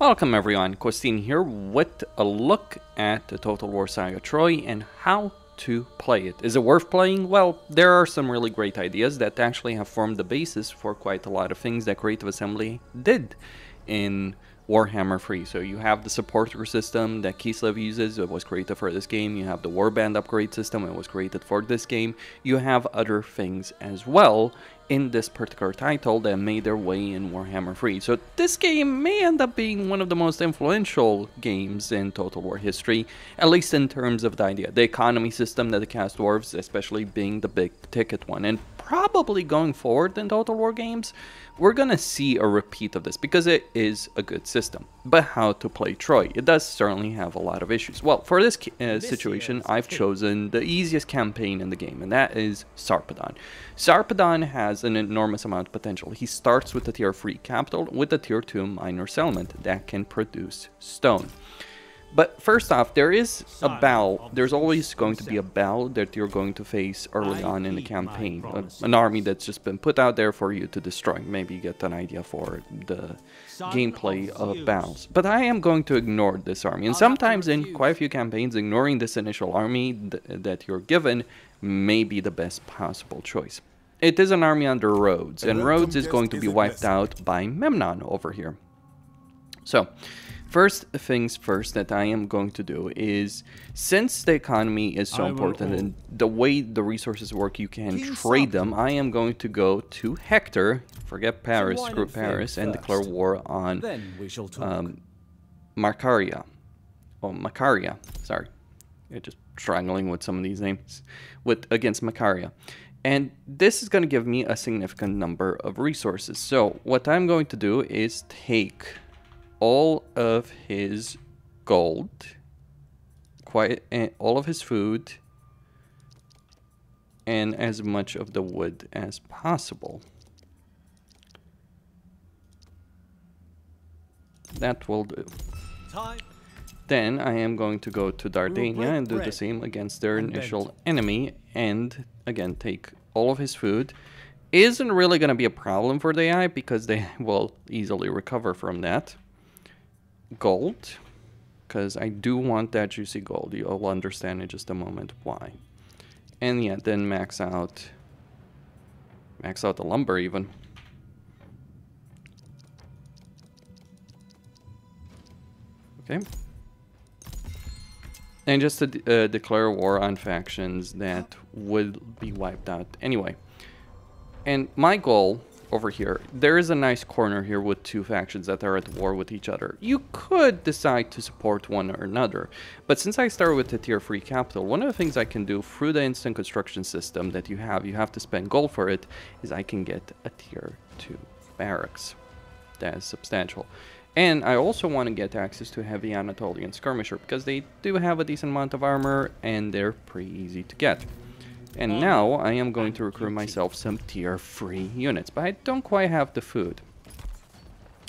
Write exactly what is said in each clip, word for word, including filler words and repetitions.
Welcome everyone, Costin here with a look at the Total War Saga Troy and how to play it. Is it worth playing? Well, there are some really great ideas that actually have formed the basis for quite a lot of things that Creative Assembly did in Warhammer three. So you have the supporter system that Kislev uses, it was created for this game. You have the warband upgrade system, it was created for this game. You have other things as well in this particular title that made their way in Warhammer three. So this game may end up being one of the most influential games in Total War history, at least in terms of the idea. The economy system that it cast dwarves, especially being the big ticket one. And probably going forward in Total War games, we're gonna see a repeat of this because it is a good system. But how to play Troy? It does certainly have a lot of issues. Well, for this uh, situation, I've chosen the easiest campaign in the game, and that is Sarpedon. Sarpedon has an enormous amount of potential. He starts with a tier three capital with a tier two minor settlement that can produce stone. But first off, there is a battle. There's always going to be a battle that you're going to face early on in the campaign. A, an army that's just been put out there for you to destroy. Maybe you get an idea for the gameplay of battles. But I am going to ignore this army. And sometimes in quite a few campaigns, ignoring this initial army th that you're given may be the best possible choice. It is an army under Rhodes, and Rhodes is going to be wiped out by Memnon over here. So, first things first that I am going to do is, since the economy is so important and the way the resources work, you can trade them, I am going to go to Hector, forget Paris, screw Paris, and declare war on um, Macaria. Oh, Macaria, sorry. You're just strangling with some of these names. With against Macaria. And this is going to give me a significant number of resources. So what I'm going to do is take all of his gold, quite uh, all of his food, and as much of the wood as possible. That will do. Time. Then I am going to go to Dardania and do the same against their initial enemy and again take all of his food. Isn't really going to be a problem for the A I because they will easily recover from that. Gold, because I do want that juicy gold. You'll understand in just a moment why. And yeah, then max out, max out the lumber even. Okay. And just to uh, declare war on factions that would be wiped out anyway. And my goal over here, there is a nice corner here with two factions that are at war with each other. You could decide to support one or another. But since I start with the tier three capital, one of the things I can do through the instant construction system that you have, you have to spend gold for it, is I can get a tier two barracks. That is substantial. And I also want to get access to heavy Anatolian skirmisher because they do have a decent amount of armor and they're pretty easy to get. And now I am going to recruit myself some tier three units, but I don't quite have the food.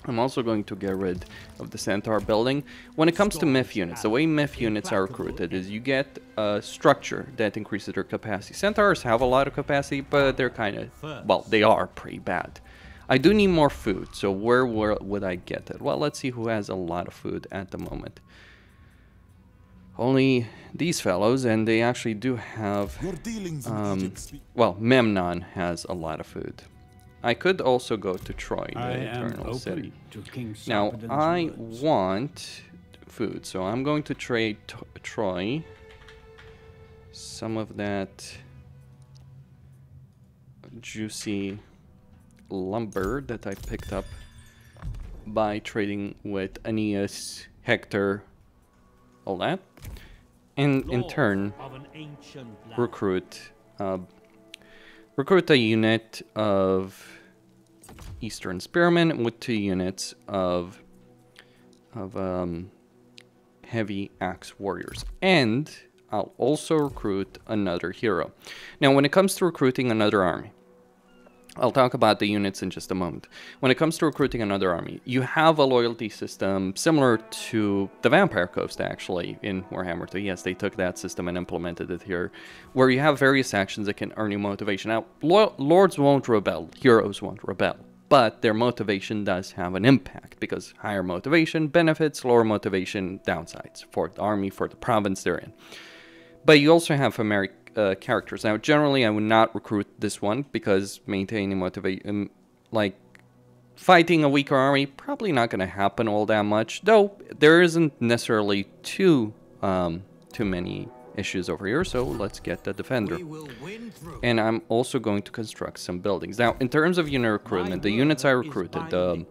I'm also going to get rid of the centaur building. When it comes to myth units, the way myth units are recruited is you get a structure that increases their capacity. Centaurs have a lot of capacity, but they're kind of, well, they are pretty bad. I do need more food, so where, where would I get it? Well, let's see who has a lot of food at the moment. Only these fellows, and they actually do have... Um, well, Memnon has a lot of food. I could also go to Troy, the I Eternal City. Now, I words. want food, so I'm going to trade t Troy. Some of that juicy lumber that I picked up by trading with Aeneas, Hector, all that, and in turn recruit uh, recruit a unit of Eastern Spearmen with two units of of um, heavy axe warriors, and I'll also recruit another hero. Now, when it comes to recruiting another army, I'll talk about the units in just a moment. When it comes to recruiting another army, you have a loyalty system similar to the Vampire Coast, actually, in Warhammer two. Yes, they took that system and implemented it here, where you have various actions that can earn you motivation. Now, lords won't rebel, heroes won't rebel. but their motivation does have an impact, because higher motivation benefits, lower motivation downsides for the army, for the province they're in. But you also have Homeric uh, characters. Now, generally, I would not recruit this one, because maintaining motivation, like fighting a weaker army, probably not going to happen all that much, though there isn't necessarily too, um, too many issues over here, so let's get the defender. And I'm also going to construct some buildings. Now, in terms of unit recruitment, the units I recruited, the,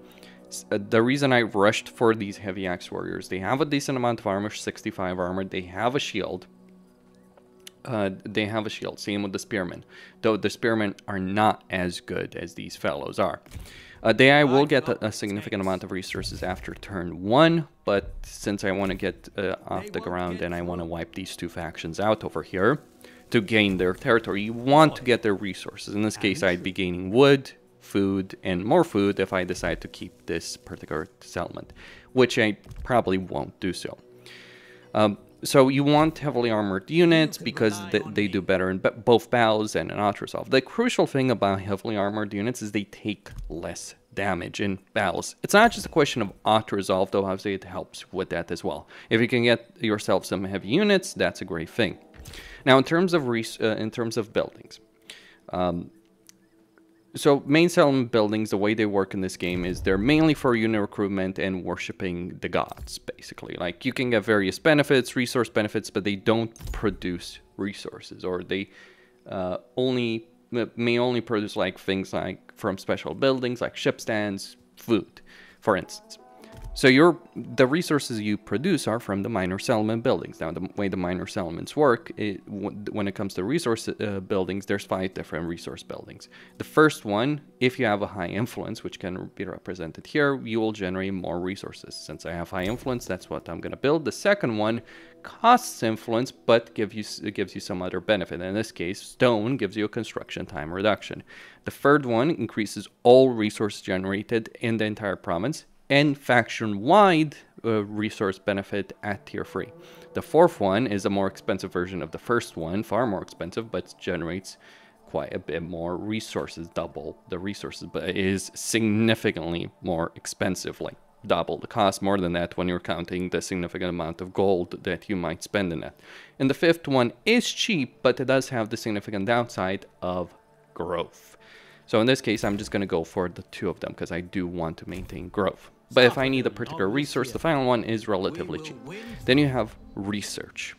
the reason I rushed for these heavy axe warriors, they have a decent amount of armor, sixty-five armor, they have a shield. Uh, they have a shield, same with the spearmen, though the spearmen are not as good as these fellows are. Uh, they I will get a, a significant amount of resources after turn one, but since I want to get uh, off the ground and I want to wipe these two factions out over here to gain their territory, you want to get their resources. In this case, I'd be gaining wood, food, and more food if I decide to keep this particular settlement, which I probably won't do so. Um, So you want heavily armored units because they, they do better in both battles and in Otrasov. The crucial thing about heavily armored units is they take less damage in battles. It's not just a question of Otrasov, though obviously it helps with that as well. If you can get yourself some heavy units, that's a great thing. Now, in terms of res uh, in terms of buildings, um, so main settlement buildings, the way they work in this game is they're mainly for unit recruitment and worshipping the gods, basically. Like, you can get various benefits, resource benefits, but they don't produce resources, or they uh, only may only produce like things like from special buildings, like ship stands, food, for instance. So your, the resources you produce are from the minor settlement buildings. Now, the way the minor settlements work, it, when it comes to resource uh, buildings, there's five different resource buildings. The first one, if you have a high influence, which can be represented here, you will generate more resources. Since I have high influence, that's what I'm going to build. The second one costs influence, but give you, it gives you some other benefit. In this case, stone gives you a construction time reduction. The third one increases all resources generated in the entire province, and faction-wide uh, resource benefit at tier three. The fourth one is a more expensive version of the first one, far more expensive, but generates quite a bit more resources, double the resources, but it is significantly more expensive, like double the cost, more than that when you're counting the significant amount of gold that you might spend in that. And the fifth one is cheap, but it does have the significant downside of growth. So in this case, I'm just going to go for the two of them because I do want to maintain growth. But if I need a particular resource, the final one is relatively cheap. Then you have research.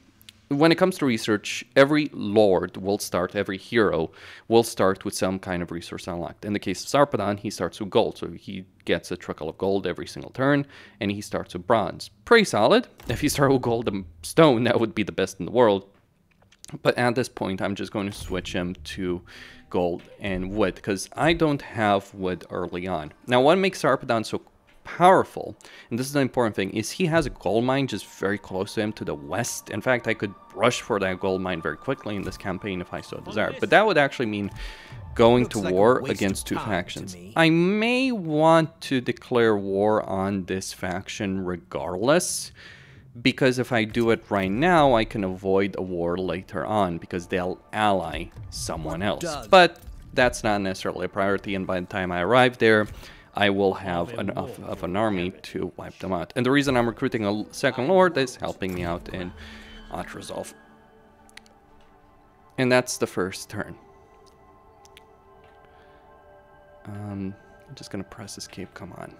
When it comes to research, every lord will start, every hero will start with some kind of resource unlocked. In the case of Sarpedon, he starts with gold, so he gets a trickle of gold every single turn, and he starts with bronze. Pretty solid. If you start with gold and stone, that would be the best in the world. But at this point, I'm just going to switch him to gold and wood, because I don't have wood early on. Now, what makes Sarpedon so powerful, and this is an important thing, is he has a gold mine just very close to him to the west. In fact, I could rush for that gold mine very quickly in this campaign if I so desired, but that would actually mean going to war against two factions. I may want to declare war on this faction regardless, because if I do it right now, I can avoid a war later on, because they'll ally someone else. But that's not necessarily a priority, and by the time I arrive there, I will have enough of an army to wipe them out. And the reason I'm recruiting a second lord is helping me out in Otrasov. And that's the first turn. Um, I'm just going to press escape, come on.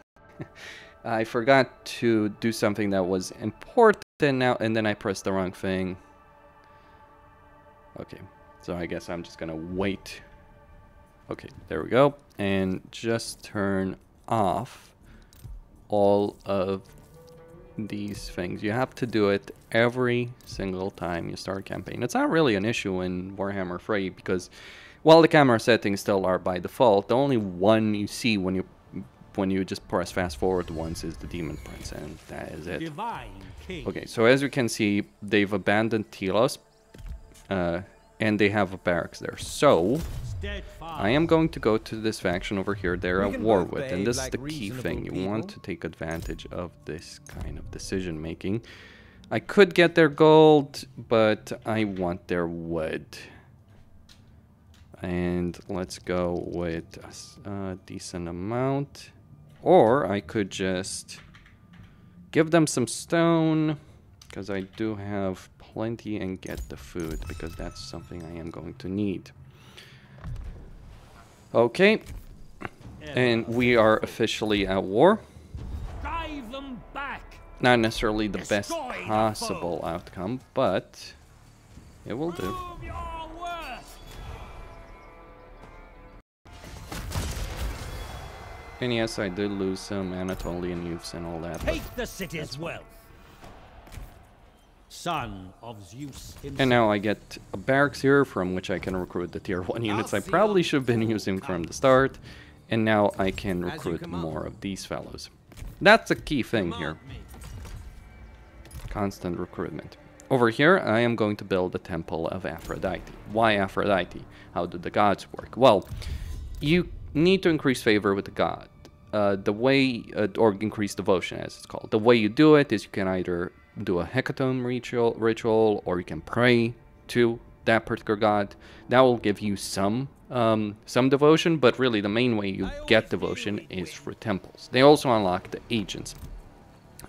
I forgot to do something that was important now, and then I pressed the wrong thing. Okay, so I guess I'm just gonna wait. Okay, there we go. And just turn off all of these things. You have to do it every single time you start a campaign. It's not really an issue in Warhammer three because, while the camera settings still are by default, the only one you see when you when you just press fast forward once is the Demon Prince, and that is it. Okay, so as you can see, they've abandoned Telos, uh, and they have a barracks there. So I am going to go to this faction over here they're at war with, and this is the key thing. You want to take advantage of this kind of decision making. I could get their gold, but I want their wood. And let's go with a decent amount. Or I could just give them some stone, because I do have plenty, and get the food, because that's something I am going to need. Okay. And we are officially at war. Drive them back. Not necessarily the best possible outcome, but it will do. And yes, I did lose some Anatolian youths and all that. Take the city's wealth, son of Zeus himself. And now I get a barracks here from which I can recruit the tier one units I probably should have been using from the start. And now I can recruit more of these fellows. That's a key thing here. Constant recruitment. Over here, I am going to build the Temple of Aphrodite. Why Aphrodite? How do the gods work? Well, you need to increase favor with the god. Uh, the way, uh, or increase devotion as it's called. The way you do it is you can either do a hecatomb ritual, ritual, or you can pray to that particular god. That will give you some um, some devotion, but really the main way you get devotion is through temples. They also unlock the agents,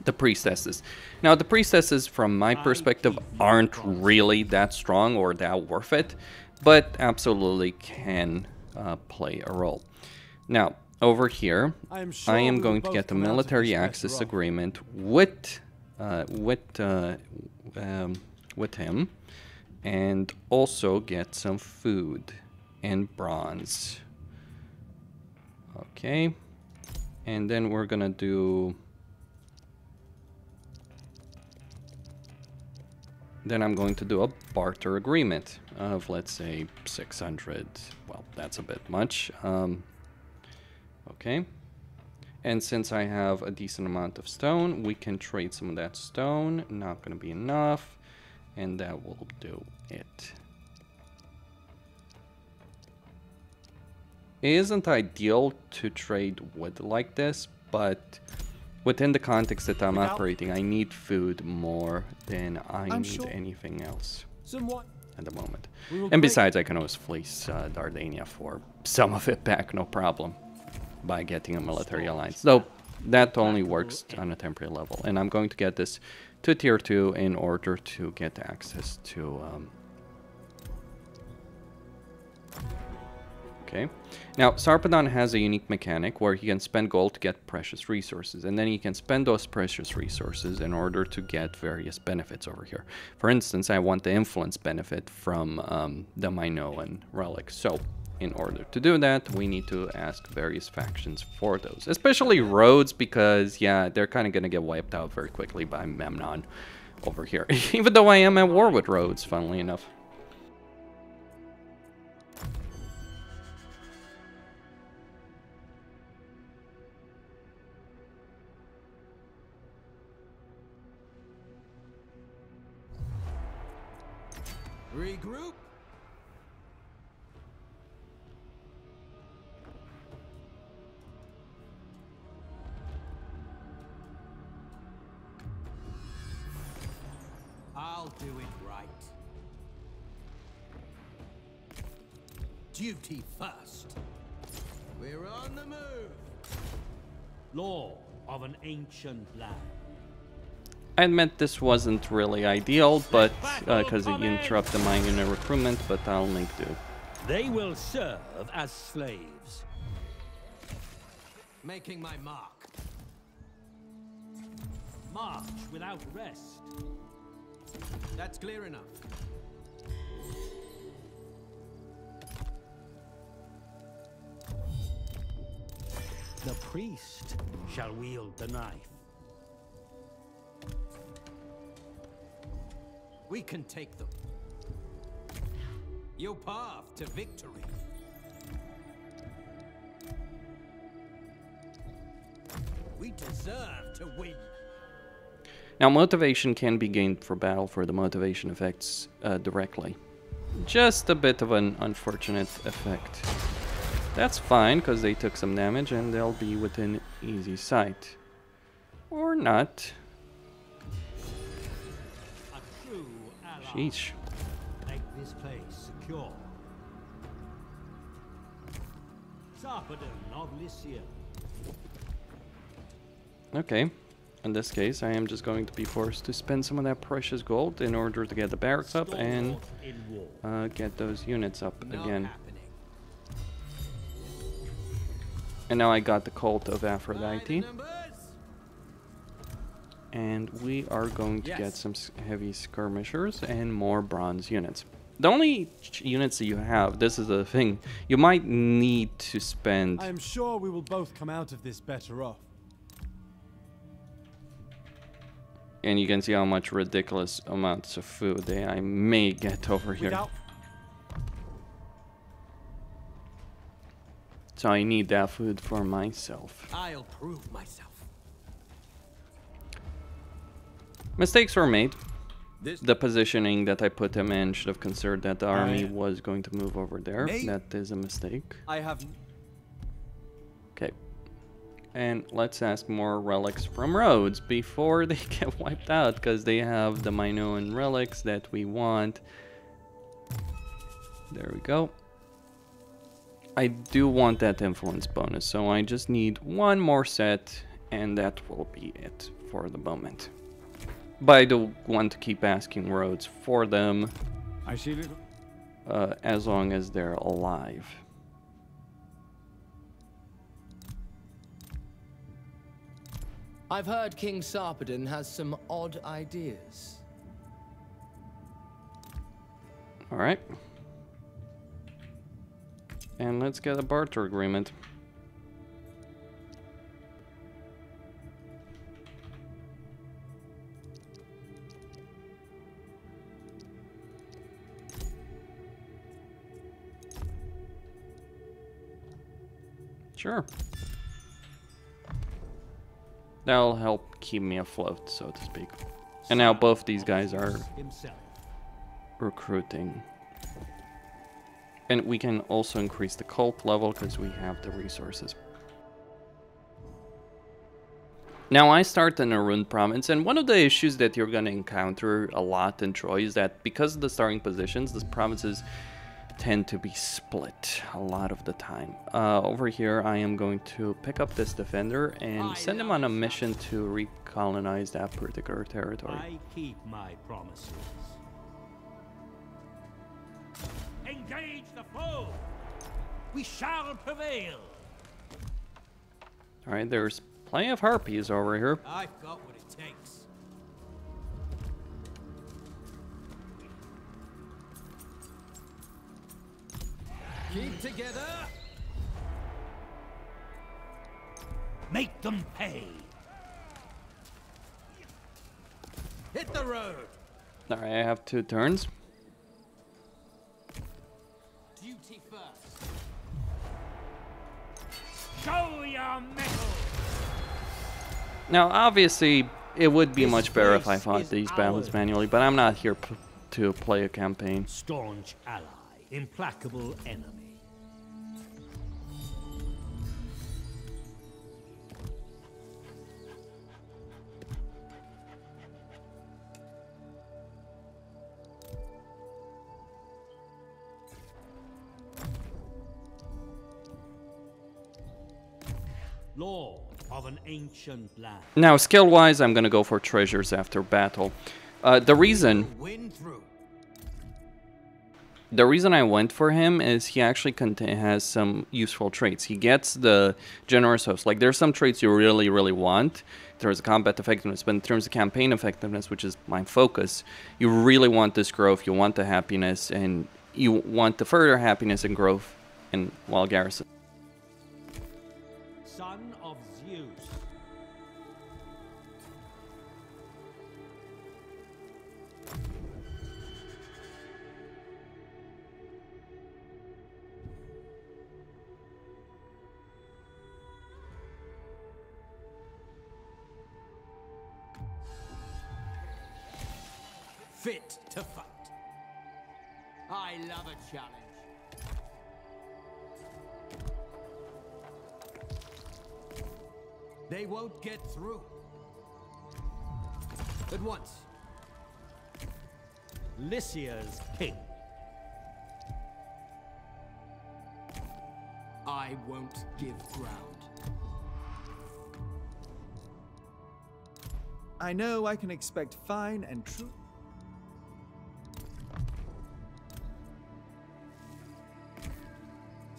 the priestesses. Now the priestesses, from my perspective, aren't really that strong or that worth it, but absolutely can uh, play a role. Now over here, sure I am going to get the military access wrong. agreement with uh, with uh, um, with him. And also get some food and bronze. Okay. And then we're gonna do... Then I'm going to do a barter agreement of, let's say, six hundred. Well, that's a bit much. Um, okay. And since I have a decent amount of stone, we can trade some of that stone. Not gonna be enough. And that will do it. It isn't ideal to trade wood like this, but within the context that I'm operating, I need food more than I I'm need sure. anything else Somewhat. at the moment. And besides, I can always fleece uh, Dardania for some of it back, no problem, by getting a military alliance. Though that only works on a temporary level. And I'm going to get this to tier two in order to get access to... Um... Okay. Now, Sarpedon has a unique mechanic where he can spend gold to get precious resources. And then he can spend those precious resources in order to get various benefits over here. For instance, I want the influence benefit from um, the Minoan relic. So, in order to do that, we need to ask various factions for those, especially Rhodes, because, yeah, they're kind of going to get wiped out very quickly by Memnon over here, even though I am at war with Rhodes, funnily enough. Regroup. I'll do it right. Duty first. We're on the move. Law of an ancient land. I admit this wasn't really ideal, but because uh, it interrupted my unit recruitment, but I'll make do. They will serve as slaves. Making my mark. March without rest. That's clear enough. The priest shall wield the knife. We can take them. Your path to victory. We deserve to win. Now, motivation can be gained for battle for the motivation effects uh, directly. Just a bit of an unfortunate effect. That's fine, because they took some damage and they'll be within easy sight. Or not. Sheesh. Make this place secure. Sarpedon of Lycia. Okay, in this case I am just going to be forced to spend some of that precious gold in order to get the barracks up and uh, get those units up again. And now I got the cult of Aphrodite. And we are going to yes. get some heavy skirmishers and more bronze units. The only units that you have, this is the thing, you might need to spend... I am sure we will both come out of this better off. And you can see how much ridiculous amounts of food they, I may get over here. Without... So I need that food for myself. I'll prove myself. Mistakes were made. This the positioning that I put him in should have considered that the army am. was going to move over there. May that is a mistake. I have. Okay. And let's ask more relics from Rhodes before they get wiped out, because they have the Minoan relics that we want. There we go. I do want that influence bonus, so I just need one more set, and that will be it for the moment. But I do want to keep asking Rhodes for them, I see uh, as long as they're alive. I've heard King Sarpedon has some odd ideas. All right. And let's get a barter agreement. Sure. That'll help keep me afloat, so to speak. And now both these guys are recruiting. And we can also increase the cult level because we have the resources. Now I start in Arun province, and one of the issues that you're going to encounter a lot in Troy is that because of the starting positions, the provinces tend to be split a lot of the time. Uh, over here I am going to pick up this defender and send him on a mission to recolonize that particular territory. I keep my promises. Engage the foe. We shall prevail. All right, there's plenty of harpies over here. I've got what it takes. Keep together. Make them pay. Hit the road. All right, I have two turns. Show your metal. Now, obviously, it would be this much better if I fought these battles ours. manually, but I'm not here p to play a campaign. Staunch ally, implacable enemy. Lord of an ancient land. Now, skill-wise, I'm going to go for treasures after battle. Uh, the reason... The reason I went for him is he actually has some useful traits. He gets the generous host. Like, there's some traits you really, really want. In terms of combat effectiveness, but in terms of campaign effectiveness, which is my focus, you really want this growth, you want the happiness, and you want the further happiness and growth in while garrison. Son of Zeus. Fit to fight. I love a challenge. They won't get through. At once. Lycia's king. I I won't give ground. I know I can expect fine and true.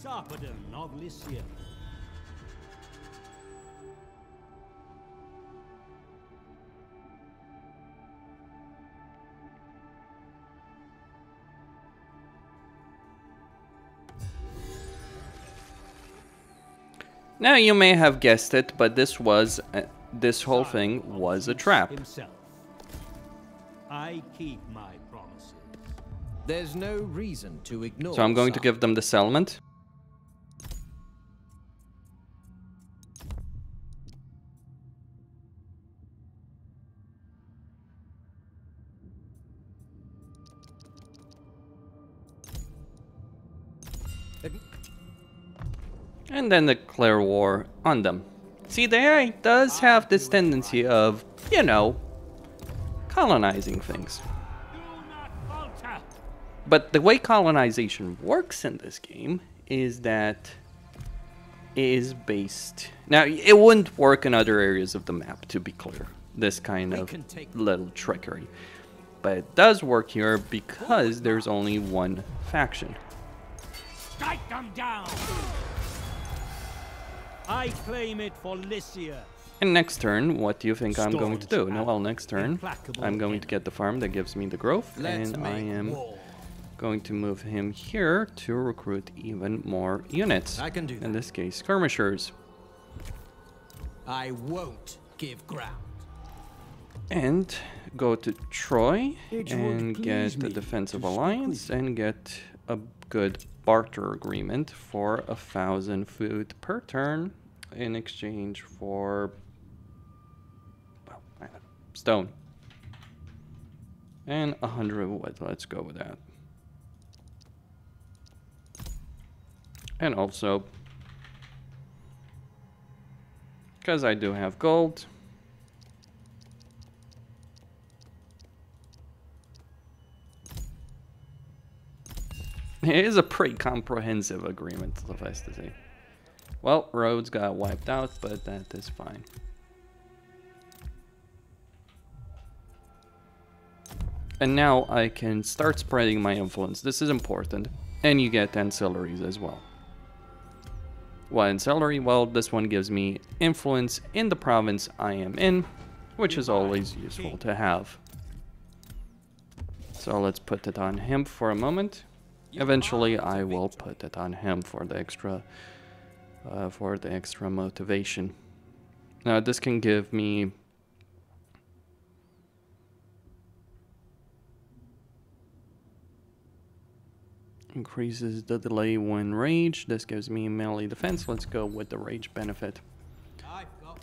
Sarpedon of Lycia. Now you may have guessed it, but this was a, this whole thing was a trap. Himself. I keep my promises. There's no reason to ignore. So I'm going to give them the settlement. And then declare war on them. See, the A I does have this tendency of, you know, colonizing things. But the way colonization works in this game is that it is based... Now, it wouldn't work in other areas of the map, to be clear. This kind of little trickery. But it does work here because there's only one faction. Strike them down! I claim it for Lycia. And next turn, what do you think Storms I'm going to do? No, well, next turn, I'm going to get the farm that gives me the growth. Let's and I am war. going to move him here to recruit even more units. I can do that. In this case, skirmishers. I won't give ground. And go to Troy it and get the defensive alliance and get a good barter agreement for a thousand food per turn. In exchange for, well, I don't know, stone. And a hundred wood, let's go with that. And also, because I do have gold, it is a pretty comprehensive agreement, suffice to say. Well, Rhodes got wiped out, but that is fine. And now I can start spreading my influence. This is important. And you get ancillaries as well. What ancillary? Well, this one gives me influence in the province I am in, which is always useful to have. So let's put it on him for a moment. Eventually, I will put it on him for the extra... Uh, for the extra motivation. Now this can give me increases the delay when rage. This gives me melee defense. Let's go with the rage benefit.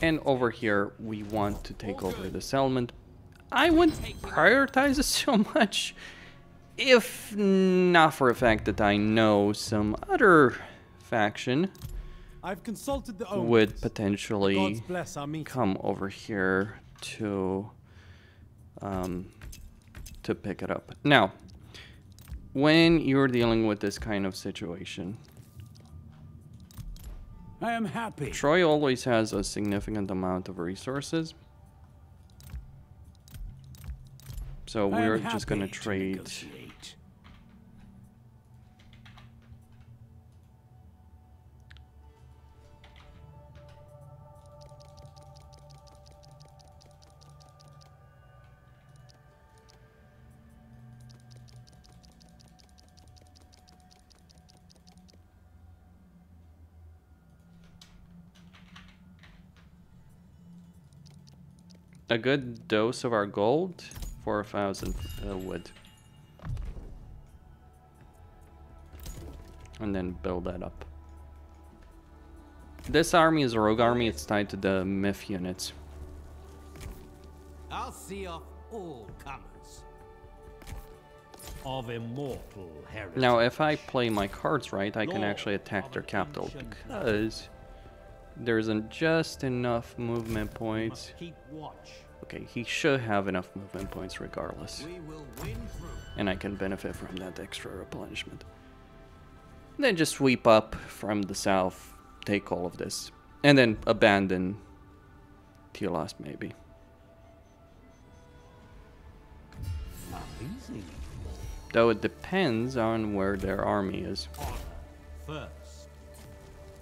And over here we want to take over the settlement. I wouldn't prioritize it so much if not for a fact that I know some other faction I've consulted the owners. Would potentially come over here to um, to pick it up. Now, when you're dealing with this kind of situation, I am happy. Troy always has a significant amount of resources, so we're just going to trade. Negotiate. A good dose of our gold for a thousand uh, wood. And then build that up. This army is a rogue army, it's tied to the myth units. I'll see off all comers. Of immortal heritage. Now if I play my cards right, I can actually attack their capital because there isn't just enough movement points. Okay, he should have enough movement points regardless. And I can benefit from that extra replenishment. Then just sweep up from the south take all of this. And then abandon Telas, maybe. Though it depends on where their army is.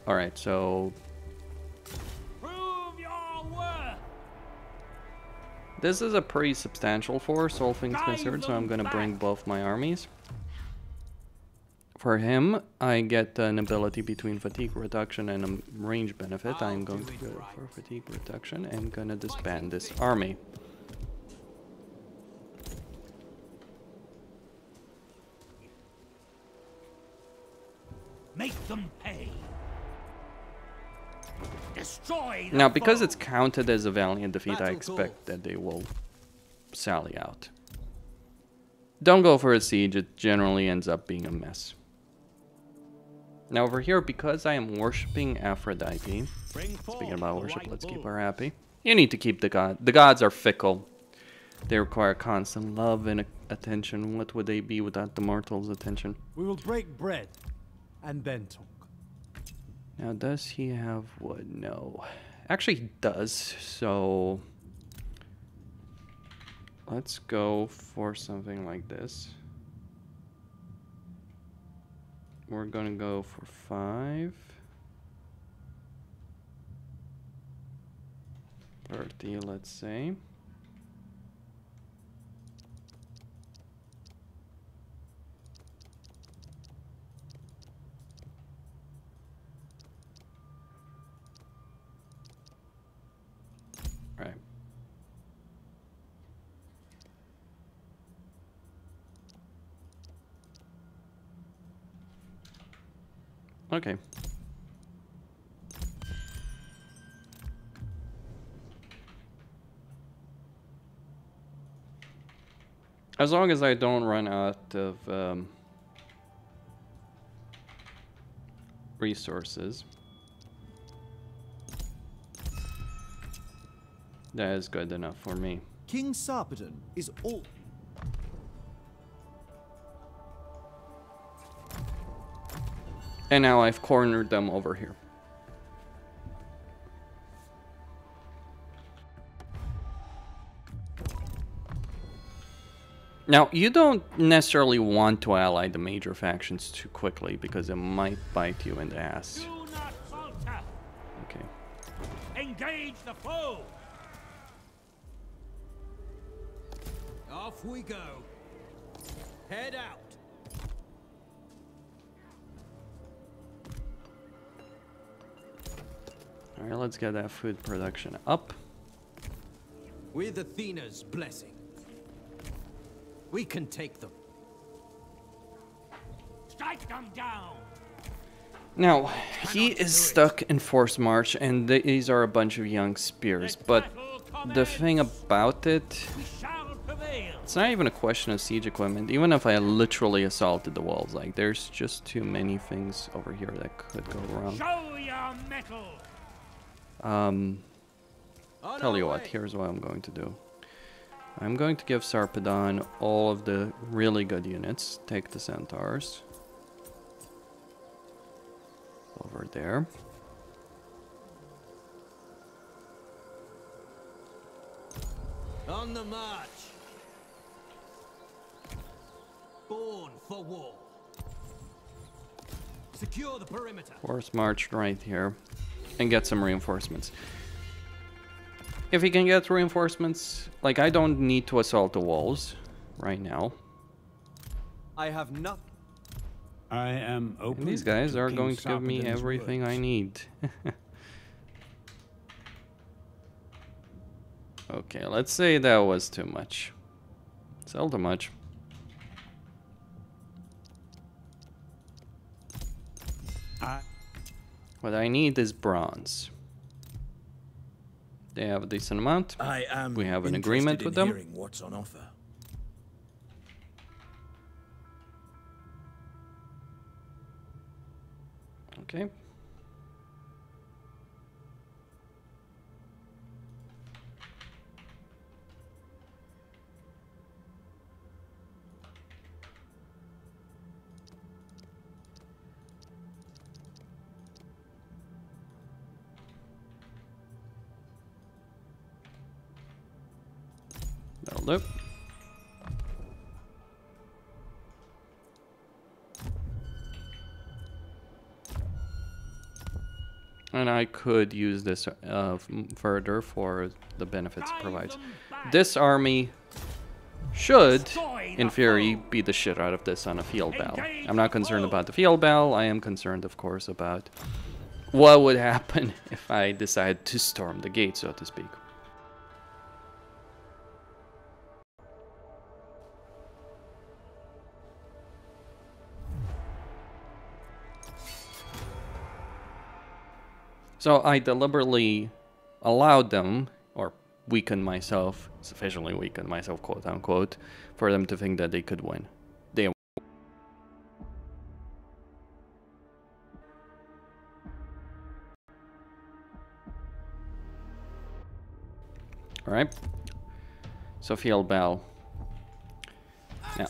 Alright, so... this is a pretty substantial force, all things considered, so I'm gonna bring both my armies. For him, I get an ability between fatigue reduction and a range benefit. I'm going to go for fatigue reduction and gonna disband this army. Make them pay. Destroy now, because it's counted as a valiant defeat, I expect that they will sally out. Don't go for a siege, it generally ends up being a mess. Now over here, because I am worshipping Aphrodite, speaking about worship, let's keep her happy. You need to keep the god. The gods are fickle. They require constant love and attention. What would they be without the mortals' attention? We will break bread and then talk. Now, does he have wood? No. Actually, he does, so... let's go for something like this. We're gonna go for five. thirty, let's say. Okay. As long as I don't run out of um, resources, that is good enough for me. King Sarpedon is all. And now I've cornered them over here. Now, you don't necessarily want to ally the major factions too quickly because it might bite you in the ass. Do not falter. Okay. Engage the foe. Off we go. Head out. All right, let's get that food production up. With Athena's blessing, we can take them. Strike them down. Now, he is stuck in forced march, and these are a bunch of young spears. But the thing about it, it's not even a question of siege equipment. Even if I literally assaulted the walls, like, there's just too many things over here that could go wrong. Show your metal. Um, tell you what, here's what I'm going to do. I'm going to give Sarpedon all of the really good units. Take the centaurs. Over there. On the march. Born for war. Secure the perimeter. Force marched right here. And get some reinforcements. If he can get reinforcements, like, I don't need to assault the walls right now. I have nothing. I am open. And these guys are going to give me everything I need. Okay, let's say that was too much. It's all too much. I. What I need is bronze. They have a decent amount. I am we have an agreement with them. What's on offer. Okay. That'll nope. And I could use this uh, further for the benefits it provides. This army should, in theory, beat the shit out of this on a field battle. I'm not concerned about the field battle. I am concerned, of course, about what would happen if I decide to storm the gate, so to speak. So I deliberately allowed them, or weakened myself, sufficiently weakened myself, quote unquote, for them to think that they could win. They Alright. So field bell. Now,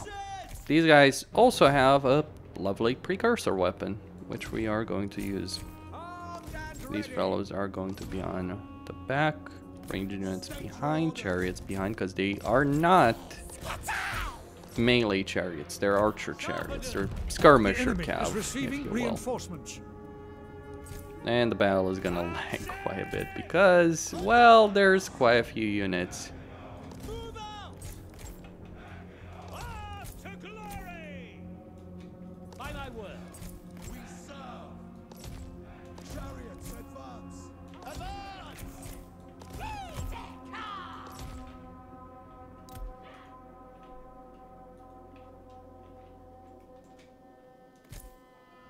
these guys also have a lovely precursor weapon, which we are going to use. These fellows are going to be on the back, ranged units behind, chariots behind, because they are not melee chariots, they're archer chariots, they're skirmisher cows, if you will. And the battle is gonna lag quite a bit because, well, there's quite a few units.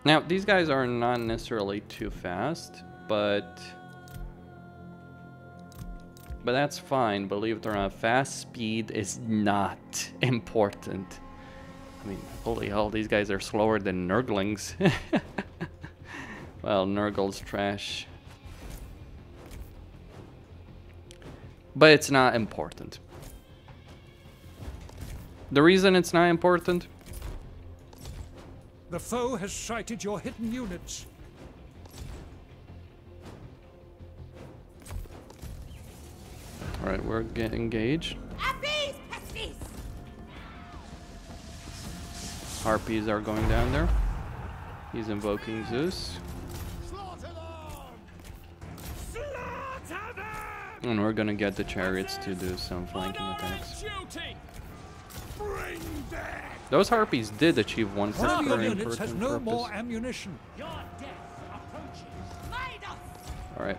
Now, these guys are not necessarily too fast, but but that's fine. Believe it or not, fast speed is not important. I mean, holy hell, these guys are slower than Nurglings. Well, Nurgle's trash. But it's not important. The reason it's not important? The foe has sighted your hidden units. All right, we're getting engaged. Harpies are going down there. He's invoking Zeus. Slaughter them. Slaughter them. And we're gonna get the chariots to do some flanking attacks. Those harpies did achieve one per unit has purpose. No more ammunition. All right.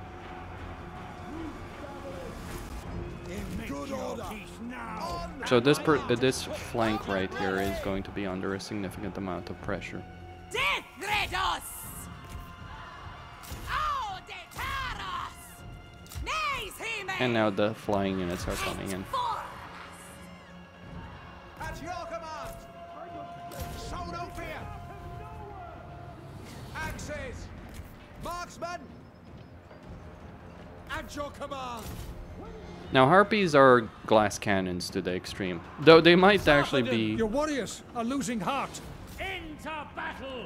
So this per uh, this flank right here is going to be under a significant amount of pressure. And now the flying units are coming in. Now harpies are glass cannons to the extreme, though they might Sarpedon, actually be. Your warriors are losing heart. Into battle.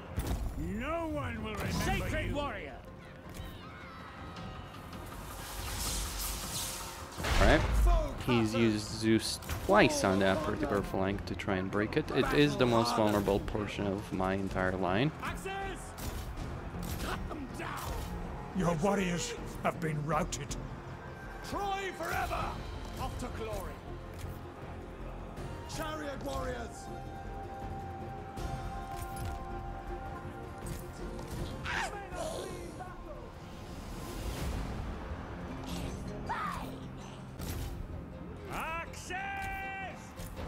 No one will remember Sacred you. Warrior. All right. He's used Zeus twice on that particular flank to try and break it. It is the most vulnerable portion of my entire line. Your warriors have been routed. Troy forever! Off to glory! Chariot warriors!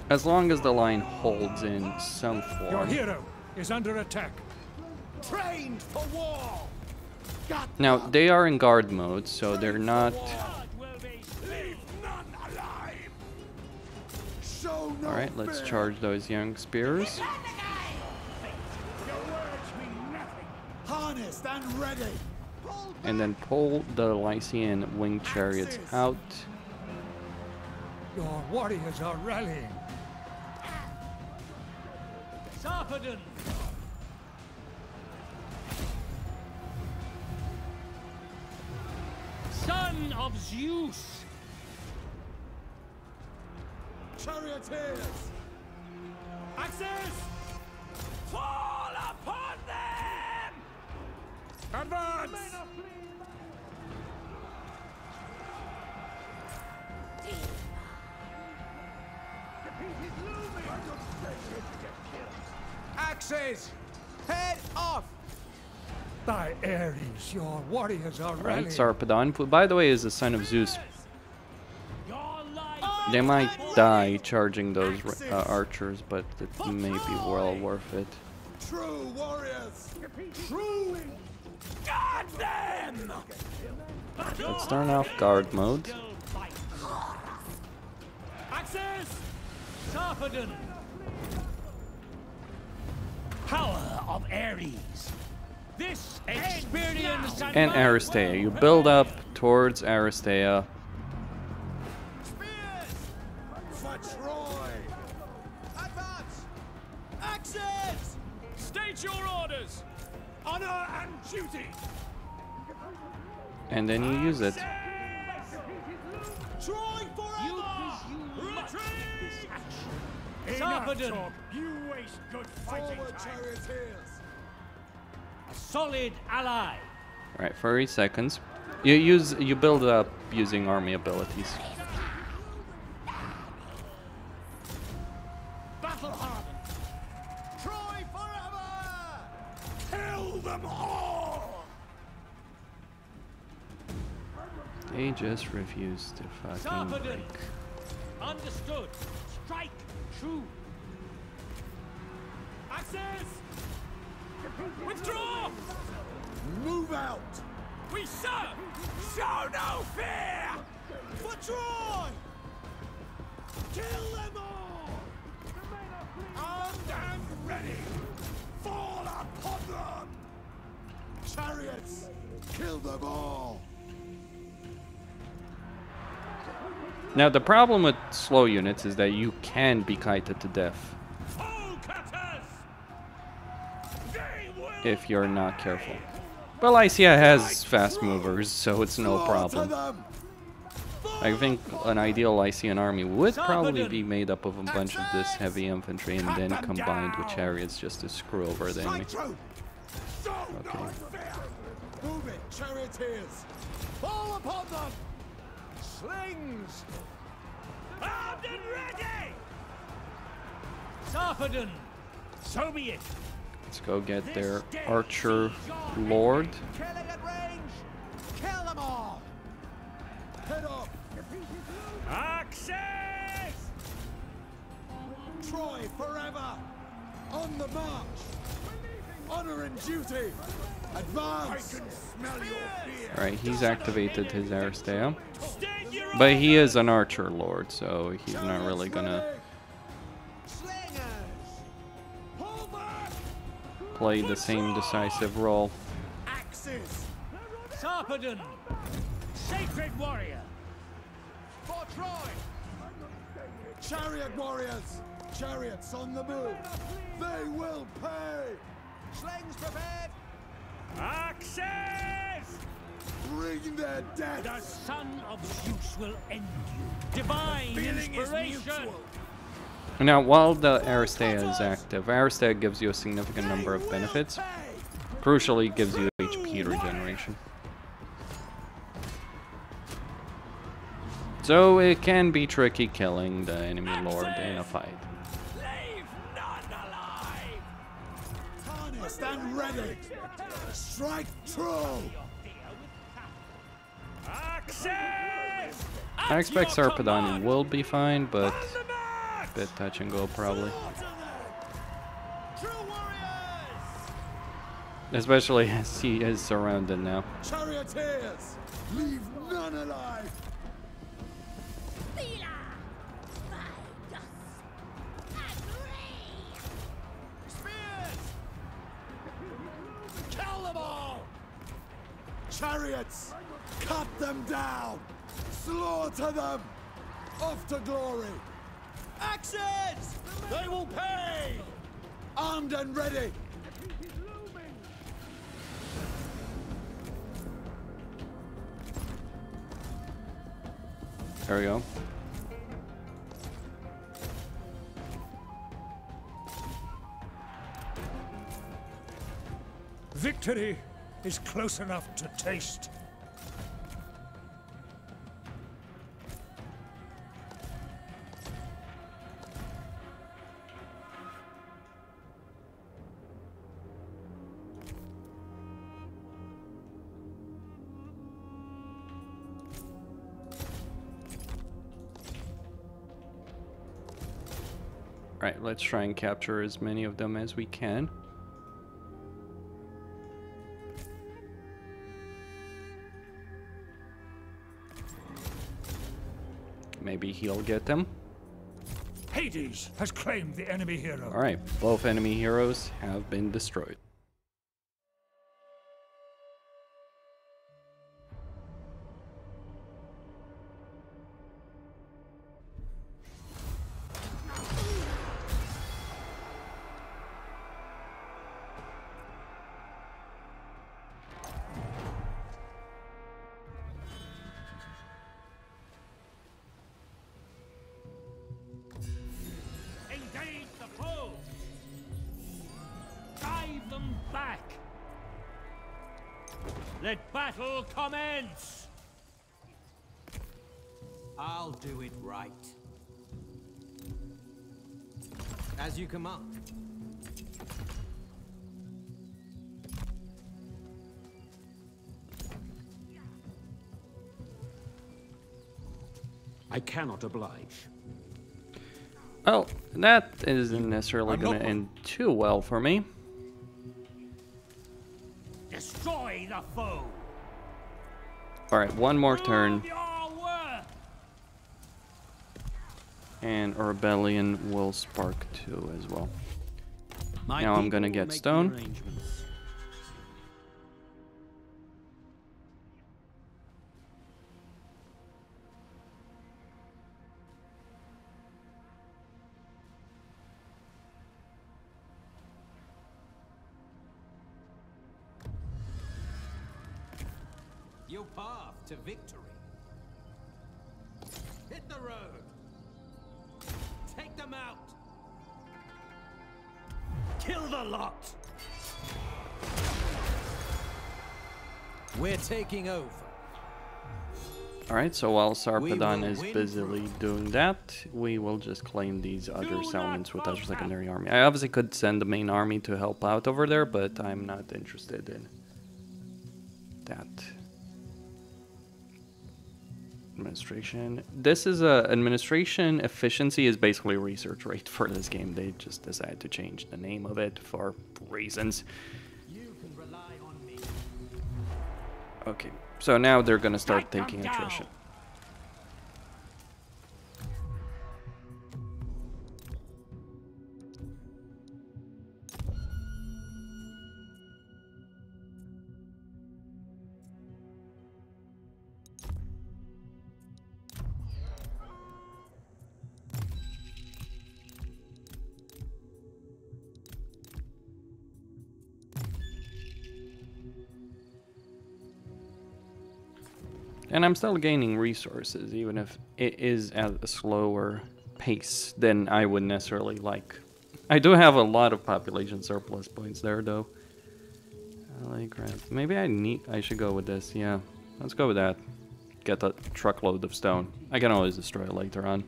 As long as the line holds in some form. Your hero is under attack. Trained for war! Now, they are in guard mode, so they're not... Alright, let's charge those young spears. And then pull the Lycian winged chariots out. Your warriors are rallying. Sarpedon! Son of Zeus! charioteers! Axis! Fall upon them! Advance! Axis! Head off! Thy Ares, your warriors are ready. Right, Sarpedon, who, by the way, is a sign of Zeus. They might die charging those uh, archers, but it may be well worth it. True warriors! True! Guard them! Let's turn off guard mode. Axis! Sarpedon! Power of Ares! This experience and Aristeia. You build up towards Aristeia. For Troy. Advance. Axis. State your orders. Honor and duty. And then you use it. Troy forever. Retreat. Sarpedon. You waste good fighting time. Solid ally. All right, thirty seconds. You use you build up using army abilities. Battle hardened. Troy forever. Kill them all. They just refuse to fucking break. Understood. Strike true. Access. Withdraw! Move out! We serve! Show no fear! For Troy! Kill them all! Armed and ready! Fall upon them! Chariots! Kill them all! Now the problem with slow units is that you can be kited to death if you're not careful. Well, Lycia has fast movers, so it's no problem. I think an ideal Lycian army would probably be made up of a bunch of this heavy infantry and then combined with chariots just to screw over the enemy. Okay. Move it, charioteers! Fall upon them! Slings! Armed and ready! Sarpedon! So be it! Let's go get their archer lord. Kill it at range. Kill them all. Head off. Axis. Troy forever. On the march. Honor and duty. Advance. All right, he's activated his Aristeia, but he is an archer lord, so he's not really gonna play the same decisive role. Axis. Sarpedon, sacred warrior. For Troy. Chariot warriors, chariots on the move. They will pay. Slings prepared. Axis. Bring their death. The son of Zeus will end you. Divine inspiration. Now, while the Aristeia is active, Aristeia gives you a significant number of benefits. Crucially, it gives you H P regeneration. So it can be tricky killing the enemy lord in a fight. Leave none alive! Harnessed and ready! Strike true! I expect Sarpedon will be fine, but bit touch and go probably. Especially as he is surrounded now. Charioteers, leave none alive. Spears, kill them all. Chariots, cut them down. Slaughter them. Off to glory. Axes! They will pay! Armed and ready! There we go. Victory is close enough to taste. Alright, let's try and capture as many of them as we can. Maybe he'll get them. Hades has claimed the enemy hero. Alright, both enemy heroes have been destroyed. Let battle commence! I'll do it right. As you command. I cannot oblige. Well, that isn't necessarily going to end too well for me. Destroy the foe. All right, one more turn, and a rebellion will spark too as well. My now I'm gonna get stone. Your path to victory. Hit the road. Take them out. Kill the lot. We're taking over. All right, so while Sarpedon is busily doing that, we will just claim these other settlements with our secondary army. I obviously could send the main army to help out over there, but I'm not interested in that. Administration. This is a administration efficiency is basically research rate for this game. They just decided to change the name of it for reasons. You can rely on me. Okay, so now they're gonna start taking attrition. And I'm still gaining resources, even if it is at a slower pace than I would necessarily like. I do have a lot of population surplus points there, though. Maybe I need. I should go with this. Yeah, let's go with that. Get the truckload of stone. I can always destroy it later on.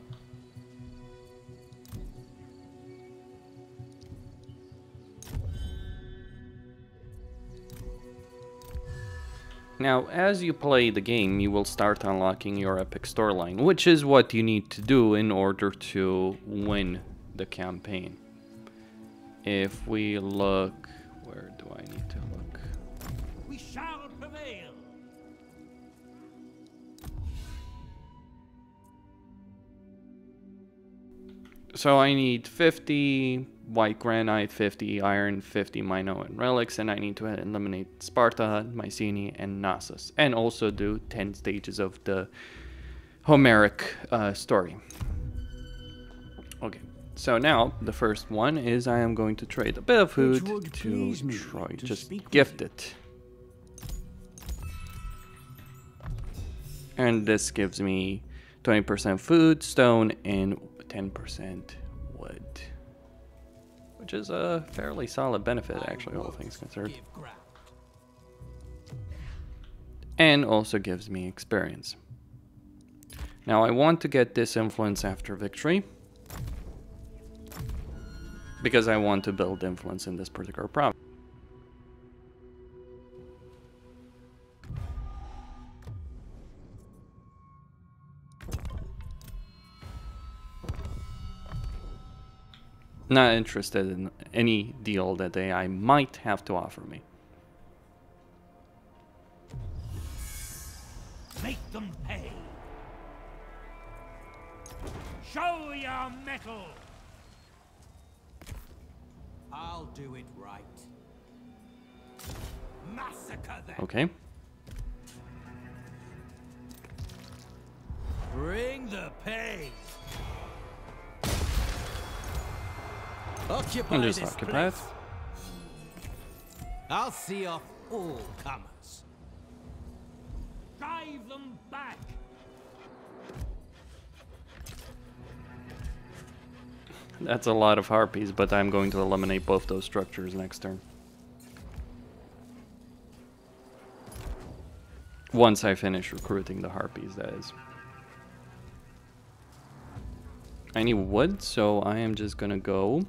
Now, as you play the game, you will start unlocking your epic storyline, which is what you need to do in order to win the campaign. If we look... Where do I need to look? We shall prevail! So I need fifty... White Granite, fifty Iron, fifty Minoan Relics, and I need to eliminate Sparta, Mycenae, and Naxos, and also do ten stages of the Homeric uh, story. Okay, so now the first one is I am going to trade a bit of food to Troy, to just gift it. And this gives me twenty percent food, stone, and ten percent wood. Which is a fairly solid benefit, actually, all things considered. and also gives me experience. Now I want to get this influence after victory, because I want to build influence in this particular province. Not interested in any deal that they I might have to offer me. Make them pay. Show your metal. I'll do it right. Massacre them. Okay. Bring the pay. Occupy this occupied. I'll see off all comers. Drive them back. That's a lot of harpies, but I'm going to eliminate both those structures next turn. Once I finish recruiting the harpies, that is. I need wood, so I am just gonna go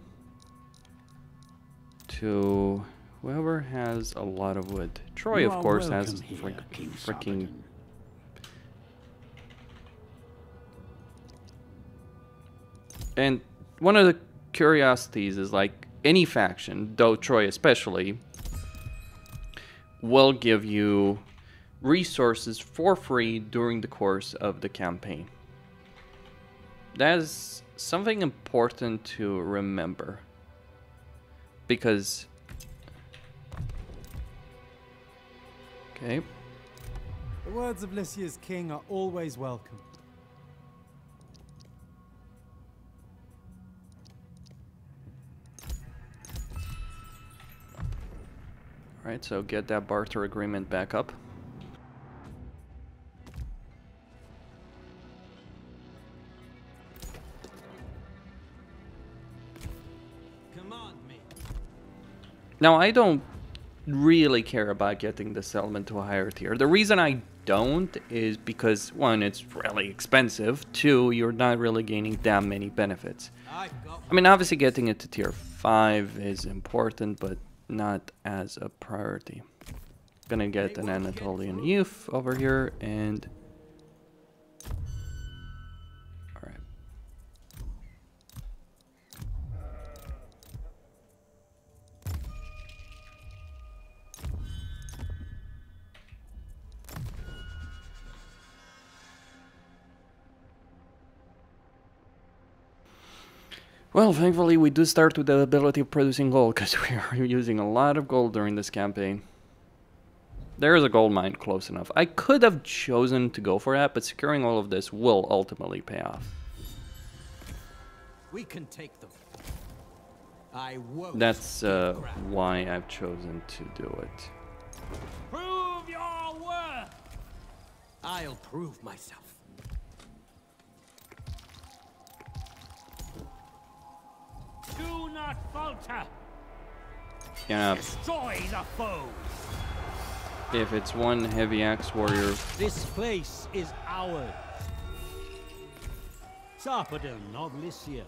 to whoever has a lot of wood. Troy, of course, has here, freaking and one of the curiosities is, like, any faction, though Troy especially, will give you resources for free during the course of the campaign. That is something important to remember, because okay, the words of Lycia's king are always welcome. All right, so get that barter agreement back up. Command me. Now, I don't really care about getting the settlement to a higher tier. The reason I don't is because, one, it's really expensive. Two, you're not really gaining that many benefits. I mean, obviously getting it to tier five is important, but not as a priority. Gonna get an Anatolian youth over here, and all right. Well, thankfully, we do start with the ability of producing gold, because we are using a lot of gold during this campaign. There is a gold mine close enough. I could have chosen to go for that, but securing all of this will ultimately pay off. We can take them. I won't. That's uh, why I've chosen to do it. Prove your worth. I'll prove myself. Do not falter. Yeah. Destroy the foe. If it's one heavy axe warrior. This place is ours. Sarpedon of Lycia.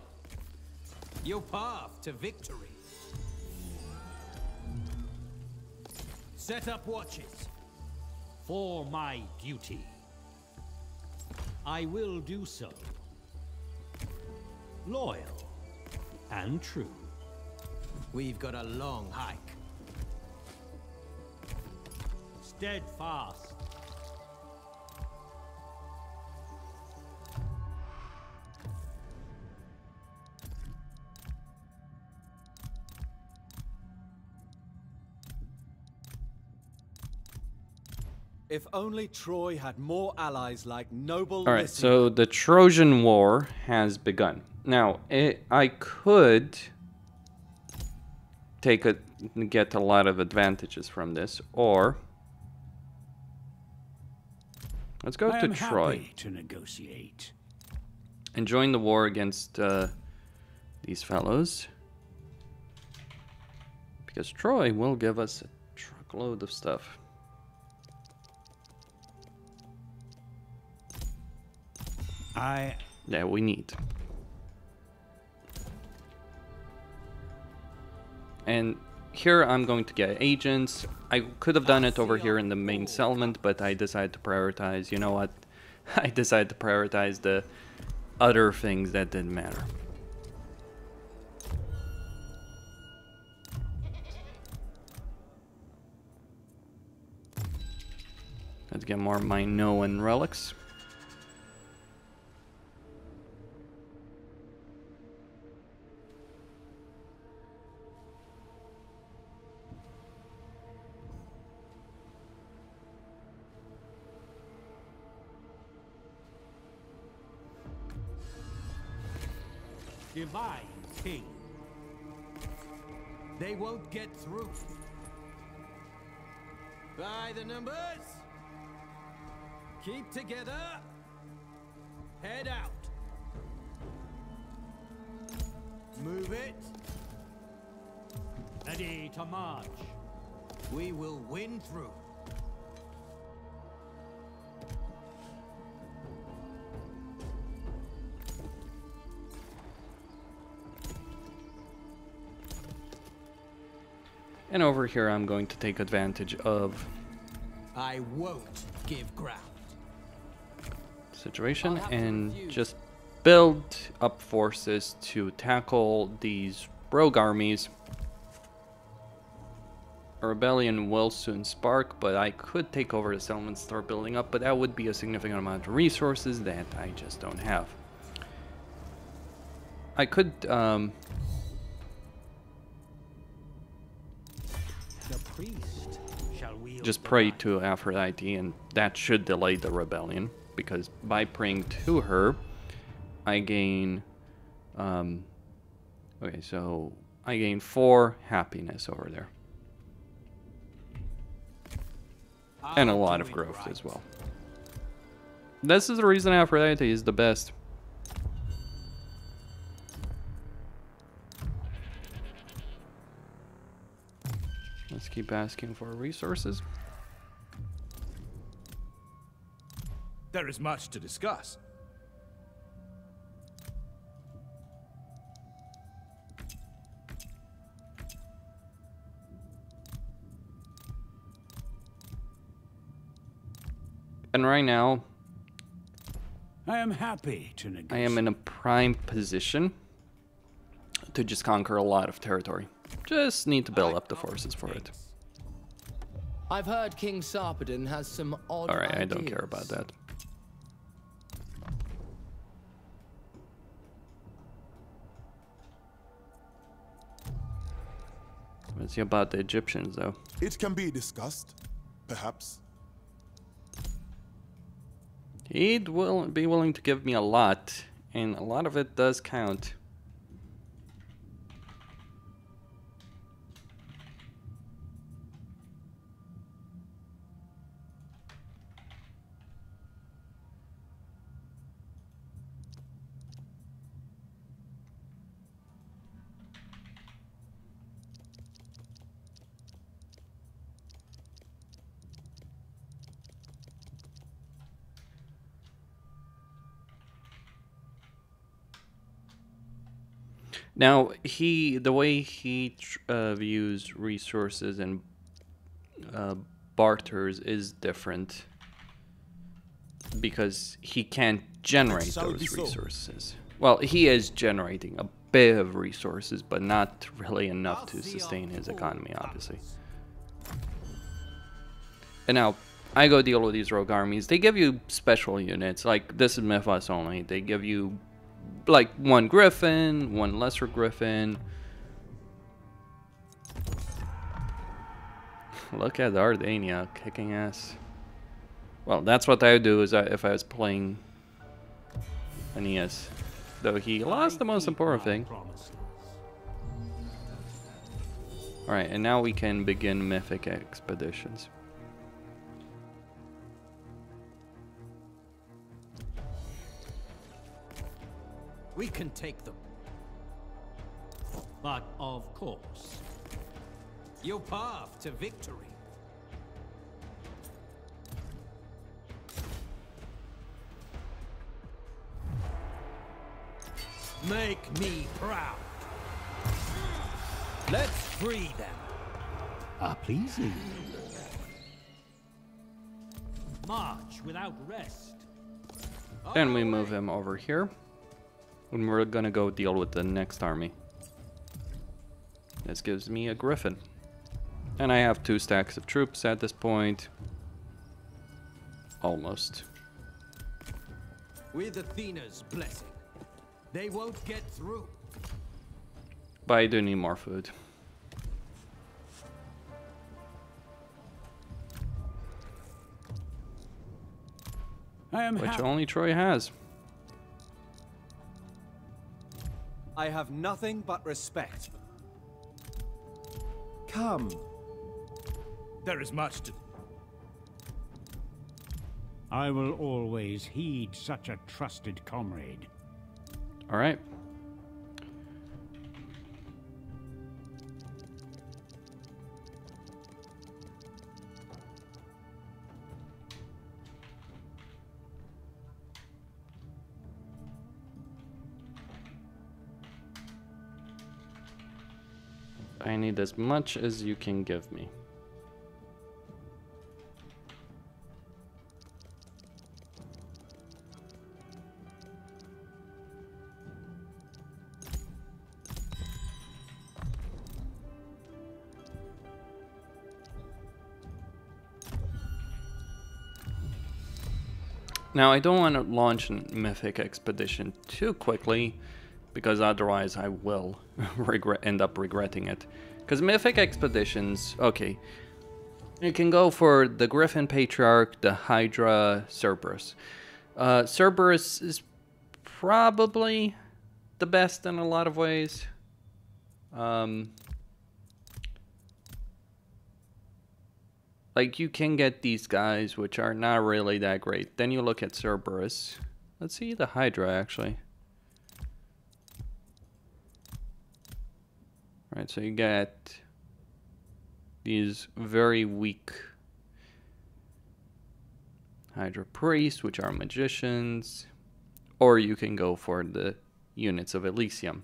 Your path to victory. Set up watches. For my duty. I will do so. Loyal. And true. We've got a long hike. Steadfast. If only Troy had more allies like noble. All right, so the Trojan War has begun. Now, it, I could take a get a lot of advantages from this, or let's go I to Troy to negotiate and join the war against uh, these fellows, because Troy will give us a truckload of stuff. I that we need. And here I'm going to get agents. I could have done it over here in the main settlement, but I decided to prioritize, you know what? I decided to prioritize the other things that didn't matter. Let's get more Minoan relics. Divine King. They won't get through. By the numbers. Keep together. Head out. Move it. Ready to march. We will win through. And over here, I'm going to take advantage of. I won't give ground. Situation and just build up forces to tackle these rogue armies. A rebellion will soon spark, but I could take over the settlement and start building up, but that would be a significant amount of resources that I just don't have. I could um the priest shall wield just pray to Aphrodite, and that should delay the rebellion. Because by praying to her, I gain, um, okay, so I gain four happiness over there. And a lot of growth as well. This is the reason Aphrodite is the best. Let's keep asking for resources. There is much to discuss. And right now, I am happy to negotiate. I am in a prime position to just conquer a lot of territory. Just need to build up the forces for it. I've heard King Sarpedon has some odd. All right, ideas. I don't care about that. Let's see about the Egyptians, though. It can be discussed, perhaps. He'd will be willing to give me a lot, and a lot of it does count. Now, he, the way he uh, views resources and uh, barters is different because he can't generate those resources. Well, he is generating a bit of resources, but not really enough to sustain his economy, obviously. And now, I go deal with these rogue armies. They give you special units. Like, this is Mythos only. They give you... like one Griffin, one lesser Griffin. Look at Dardania kicking ass. Well, that's what I would do is I, if I was playing Aeneas. Though he lost the most important thing. Alright, and now we can begin mythic expeditions. We can take them. But of course, your path to victory. Make me proud. Let's free them. Ah, pleasing. March without rest. Then we move him over here. And we're gonna go deal with the next army. This gives me a Griffin. And I have two stacks of troops at this point. Almost. With Athena's blessing, they won't get through. But I do need more food. I am Which only Troy has. I have nothing but respect. Come. There is much to... I will always heed such a trusted comrade. All right. I need as much as you can give me. Now, I don't want to launch a mythic expedition too quickly, because otherwise I will regret, end up regretting it. Because mythic expeditions, okay, you can go for the Griffin Patriarch, the Hydra, Cerberus. Uh, Cerberus is probably the best in a lot of ways. Um, Like, you can get these guys, which are not really that great. Then you look at Cerberus. Let's see the Hydra, actually. Alright, so you get these very weak Hydra priests, which are magicians. Or you can go for the units of Elysium.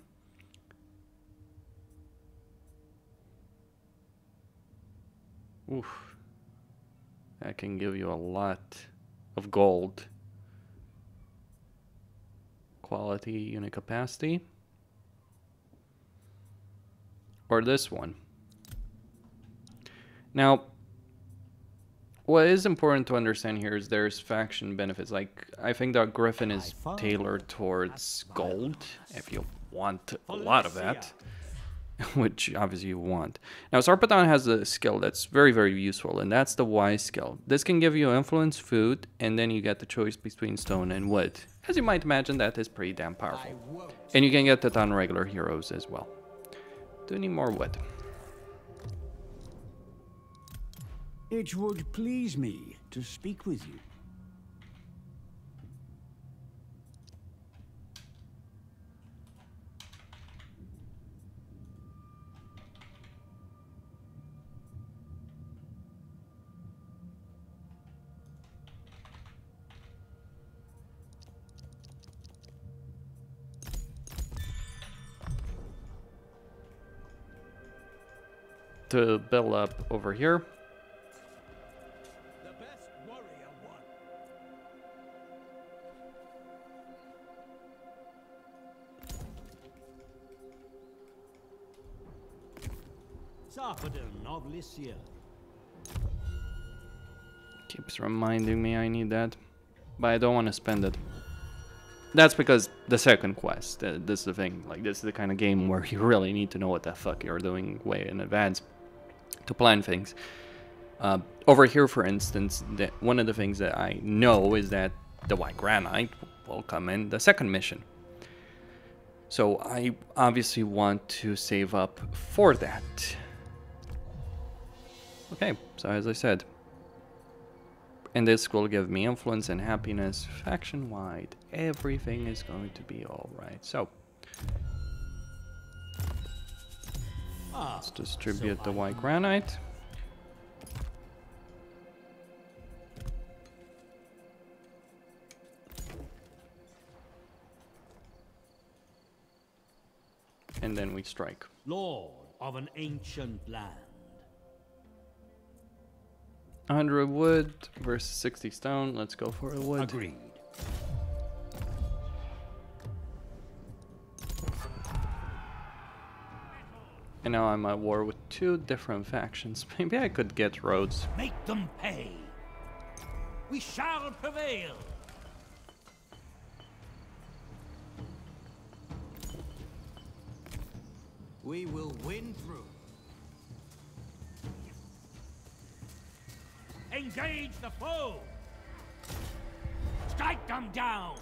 Oof. I can give you a lot of gold. Quality, unit capacity. Or this one. Now, what is important to understand here is there's faction benefits. Like, I think that Griffin is tailored towards gold, if you want a lot of that. Which obviously you want. Now, Sarpedon has a skill that's very, very useful, and that's the Wise skill. This can give you influence, food, and then you get the choice between stone and wood. As you might imagine, that is pretty damn powerful. And you can get that on regular heroes as well. Do need more wood. It would please me to speak with you. To build up over here. The best warrior won. Sarpedon of Lycia. Keeps reminding me I need that, but I don't want to spend it. That's because the second quest, uh, this is the thing, like this is the kind of game where you really need to know what the fuck you're doing way in advance to plan things. Uh, over here, for instance, the, one of the things that I know is that the White Granite will come in the second mission. So I obviously want to save up for that. Okay, so as I said. And this will give me influence and happiness, faction-wide. Everything is going to be alright. So, let's distribute the white granite. and then we strike. Lord of an ancient land. one hundred wood versus sixty stone. Let's go for a wood. Agreed. And now I'm at war with two different factions. Maybe I could get Rhodes. Make them pay. We shall prevail. We will win through. Engage the foe. Strike them down.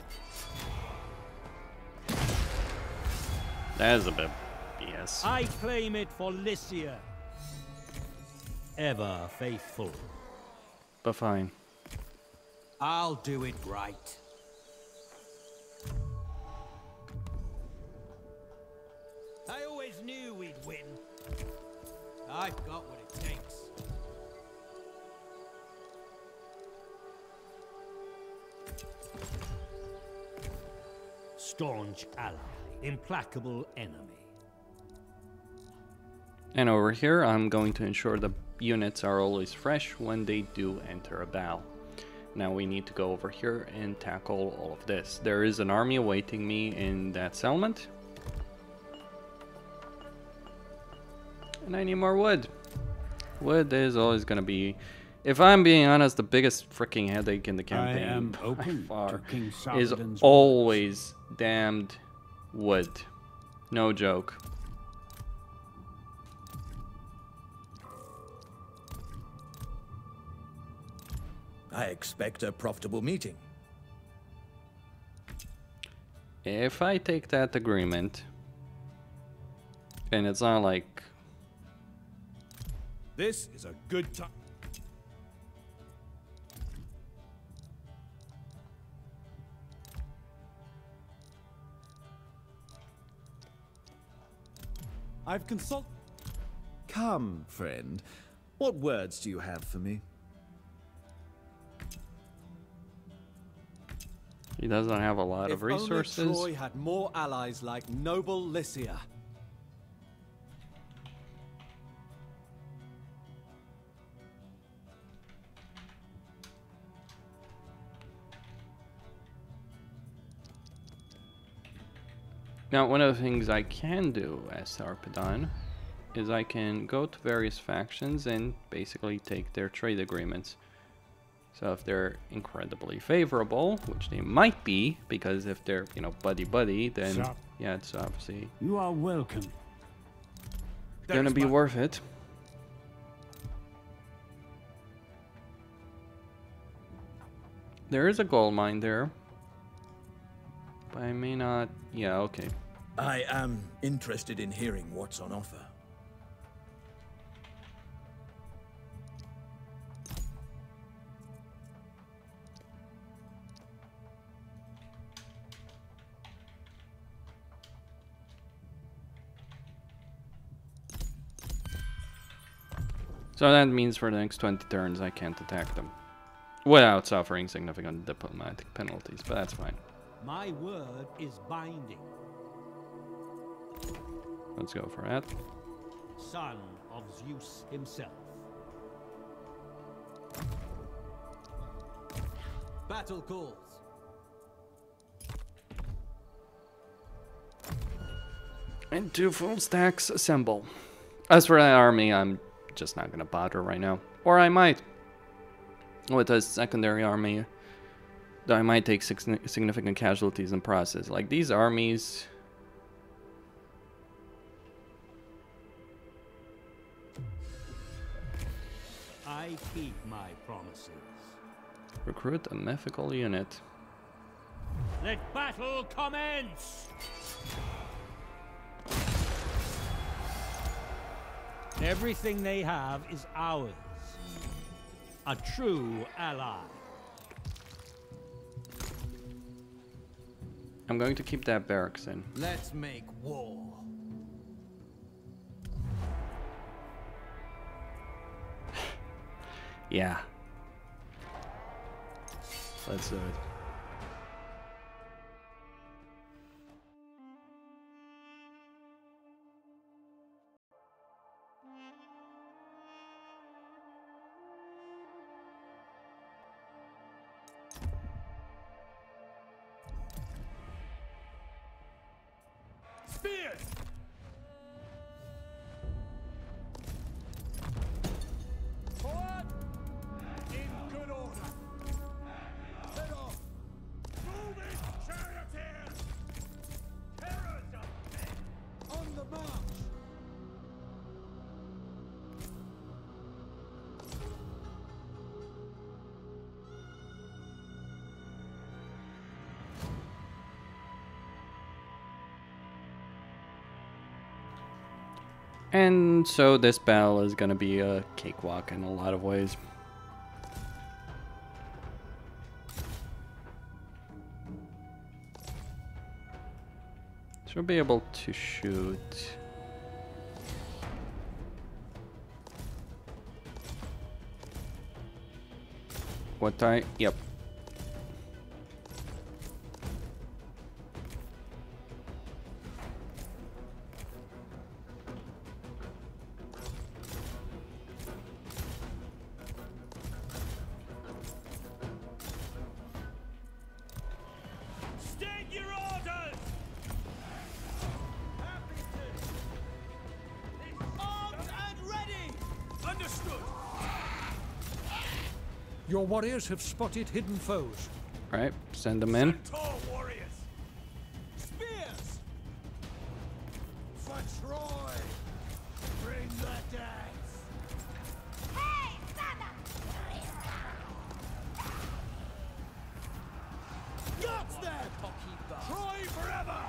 That is a bit B S. I claim it for Lycia. Ever faithful. But fine. I'll do it right. I always knew we'd win. I've got what it takes. Staunch ally, implacable enemy. And over here, I'm going to ensure the units are always fresh when they do enter a battle. Now we need to go over here and tackle all of this. There is an army awaiting me in that settlement. And I need more wood. Wood is always going to be, if I'm being honest, the biggest freaking headache in the campaign I am open by far is Sarpedon's always words. Damned wood. No joke. I expect a profitable meeting. If I take that agreement, and it's not like... This is a good time. I've consult. Come, friend. What words do you have for me? He doesn't have a lot if of resources. Only Troy had more allies like noble Lycia. Now, one of the things I can do as Sarpedon is I can go to various factions and basically take their trade agreements. So if they're incredibly favorable, which they might be, because if they're, you know, buddy-buddy, then Stop. yeah, it's obviously you are welcome. Gonna be worth it. There is a gold mine there, but I may not, yeah, okay. I am interested in hearing what's on offer. So that means for the next twenty turns I can't attack them without suffering significant diplomatic penalties, but that's fine. My word is binding. Let's go for that. Son of Zeus himself. Battle calls. And two full stacks assemble. As for that army, I'm just not gonna bother right now, or I might with a secondary army. I might take significant casualties in process. Like these armies, I keep my promises. Recruit a mythical unit. Let battle commence. Everything they have is ours. A true ally. I'm going to keep that barracks in. Let's make war. Yeah. Let's do it. And so this battle is going to be a cakewalk in a lot of ways. So we'll be able to shoot. What I, yep. Your warriors have spotted hidden foes. All right, send them in. Centaur warriors. Spears. For Troy. Bring the dance. Hey, father. Guts them. Troy forever.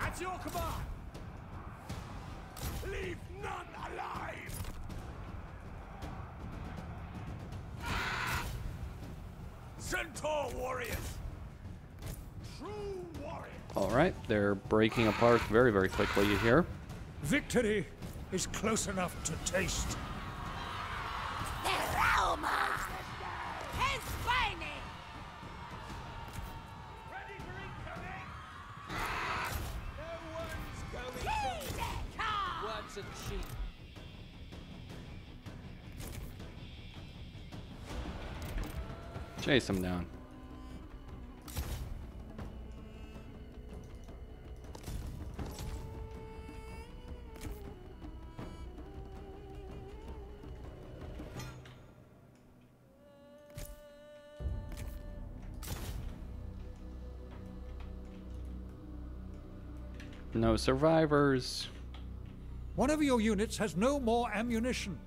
At your command. Leave none alive! Centaur warriors! True warriors! Alright, they're breaking apart very, very quickly, you hear. Victory is close enough to taste. The realm is burning! Ready for incoming! No one's going to... Words of cheek. Chase him down. No survivors. One of your units has no more ammunition.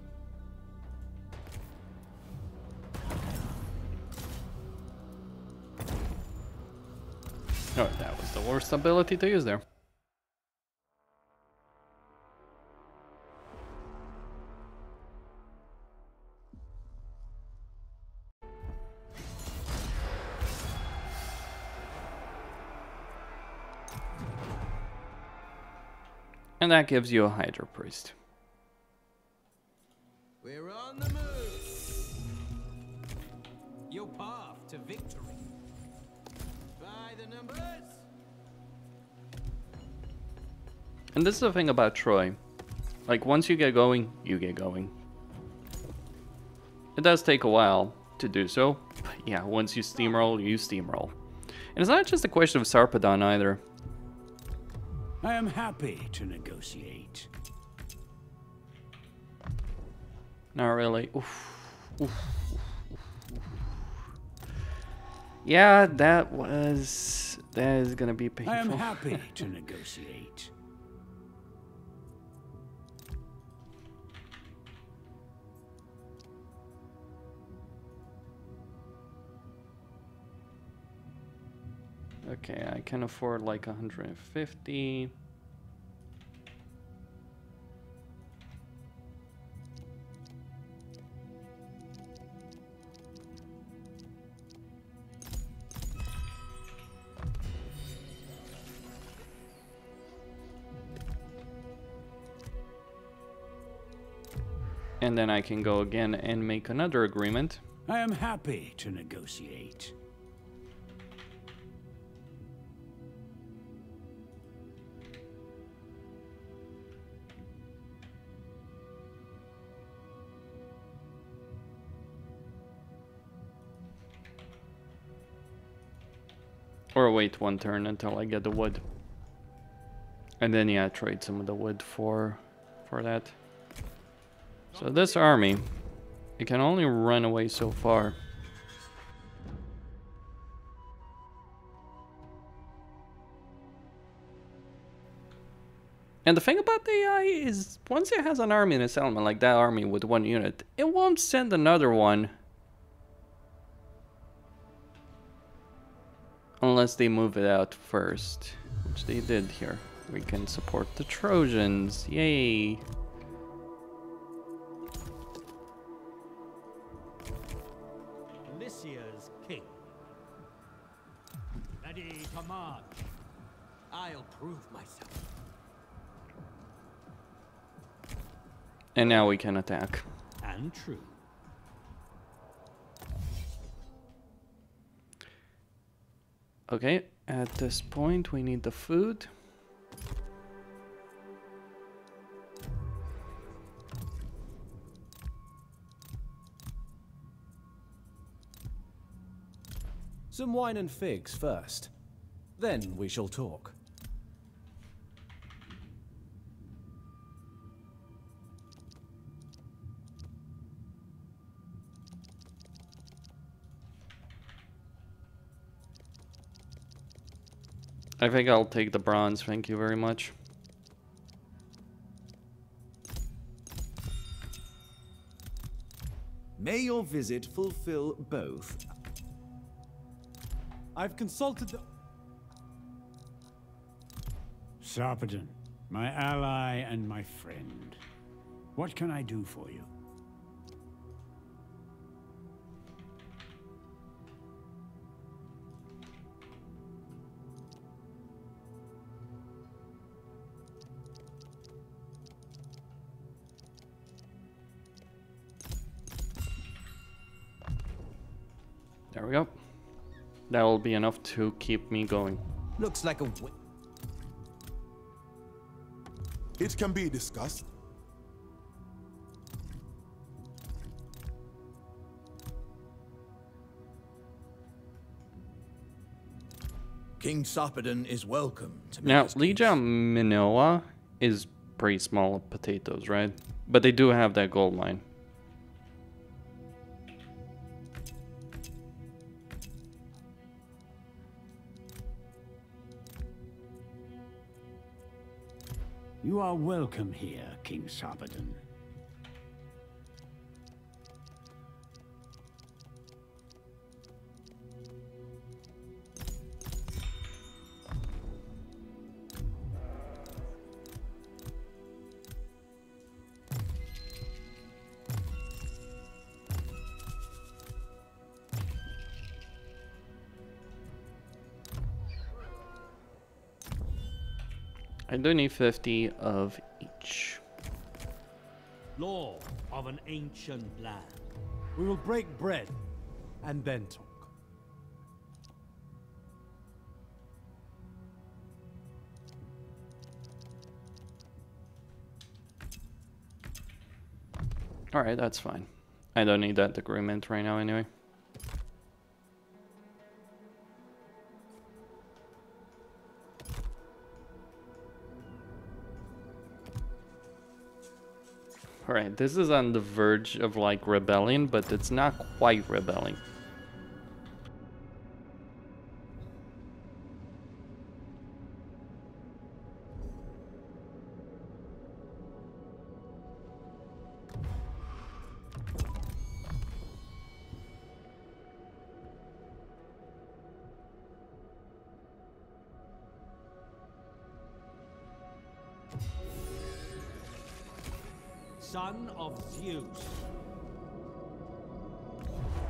Oh, that was the worst ability to use there. And that gives you a Hydra priest. We're on the move. Your path to victory. By the numbers. And this is the thing about Troy. Like, once you get going, you get going. It does take a while to do so. But yeah, once you steamroll, you steamroll. And it's not just a question of Sarpedon either. I am happy to negotiate. Not really. Oof. Oof. Yeah, that was... That is gonna be painful. I am happy to negotiate. Okay, I can afford like one hundred fifty. And then I can go again and make another agreement. I am happy to negotiate. Or wait one turn until I get the wood. And then yeah, trade some of the wood for for that. So this army, it can only run away so far. And the thing about the A I is once it has an army in a settlement, like that army with one unit, it won't send another one. unless they move it out first, which they did here. We can support the Trojans, yay! Lycia's king. Ready to march. I'll prove myself. And now we can attack. And true. Okay, at this point we need the food. Some wine and figs first, then we shall talk. I think I'll take the bronze, thank you very much. May your visit fulfill both. I've consulted the... Sarpedon, my ally and my friend. What can I do for you? There we go. That will be enough to keep me going. Looks like a w- It can be discussed. King Sarpedon is welcome to Now, Lycia Minoa is pretty small potatoes, right? But they do have that gold mine. You are welcome here, King Sarpedon. I do need fifty of each. Law of an ancient land. We will break bread and then talk. All right, that's fine. I don't need that agreement right now anyway. Alright, this is on the verge of like rebellion, but it's not quite rebelling. Son of Zeus.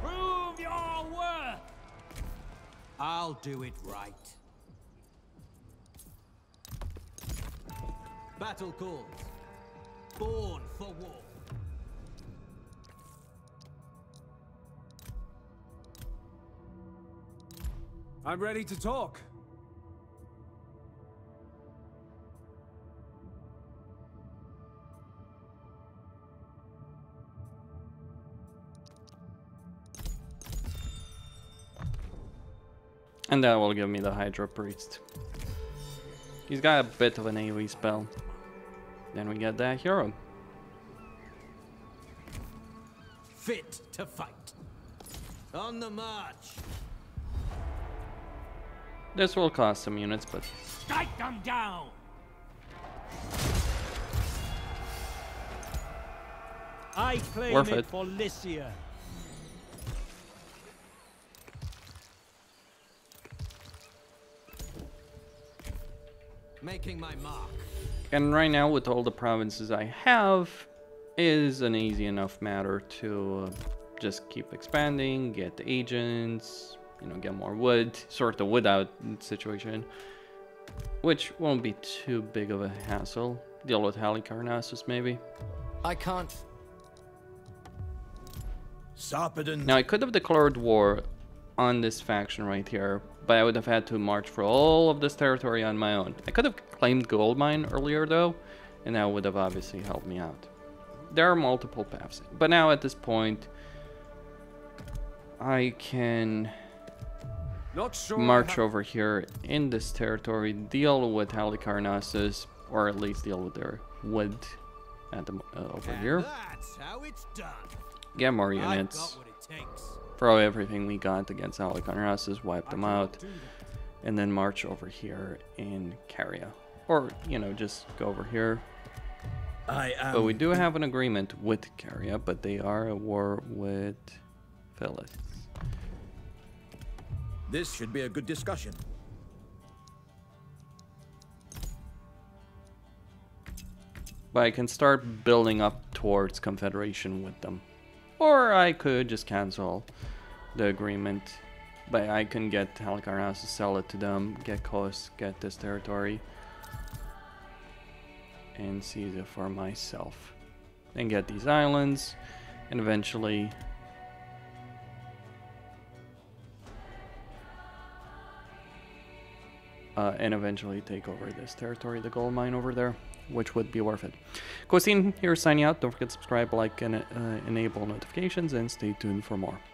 Prove your worth! I'll do it right. Battle calls. Born for war. I'm ready to talk. And that will give me the Hydra Priest. He's got a bit of an A O E spell. Then we get that hero. Fit to fight. On the march. This will cost some units, but strike them down. I claim Worth it, it for Lycia. making my mark. And right now, with all the provinces I have, is an easy enough matter to uh, just keep expanding, get agents, you know, get more wood, sort the wood out situation, which won't be too big of a hassle. Deal with Halicarnassus, maybe. I can't. Sarpedon. Now, I could have declared war on this faction right here, but I would have had to march for all of this territory on my own. I could have claimed gold mine earlier, though, and that would have obviously helped me out. There are multiple paths, but now at this point, I can Not sure march over here in this territory, deal with Halicarnassus, or at least deal with their wood at the, uh, over and here. That's how it's done. Get more units. Throw everything we got against Halicarnassus, wipe them out, and then march over here in Caria. Or, you know, just go over here. I am but we do have an agreement with Caria, but they are at war with Phyllis. This should be a good discussion. But I can start building up towards confederation with them. Or I could just cancel the agreement, but I can get Halicarnassus to sell it to them, get coast, get this territory, and seize it for myself. Then get these islands, and eventually Uh, and eventually take over this territory, the gold mine over there, which would be worth it. Cosine here signing out. Don't forget to subscribe, like, and uh, enable notifications, and stay tuned for more.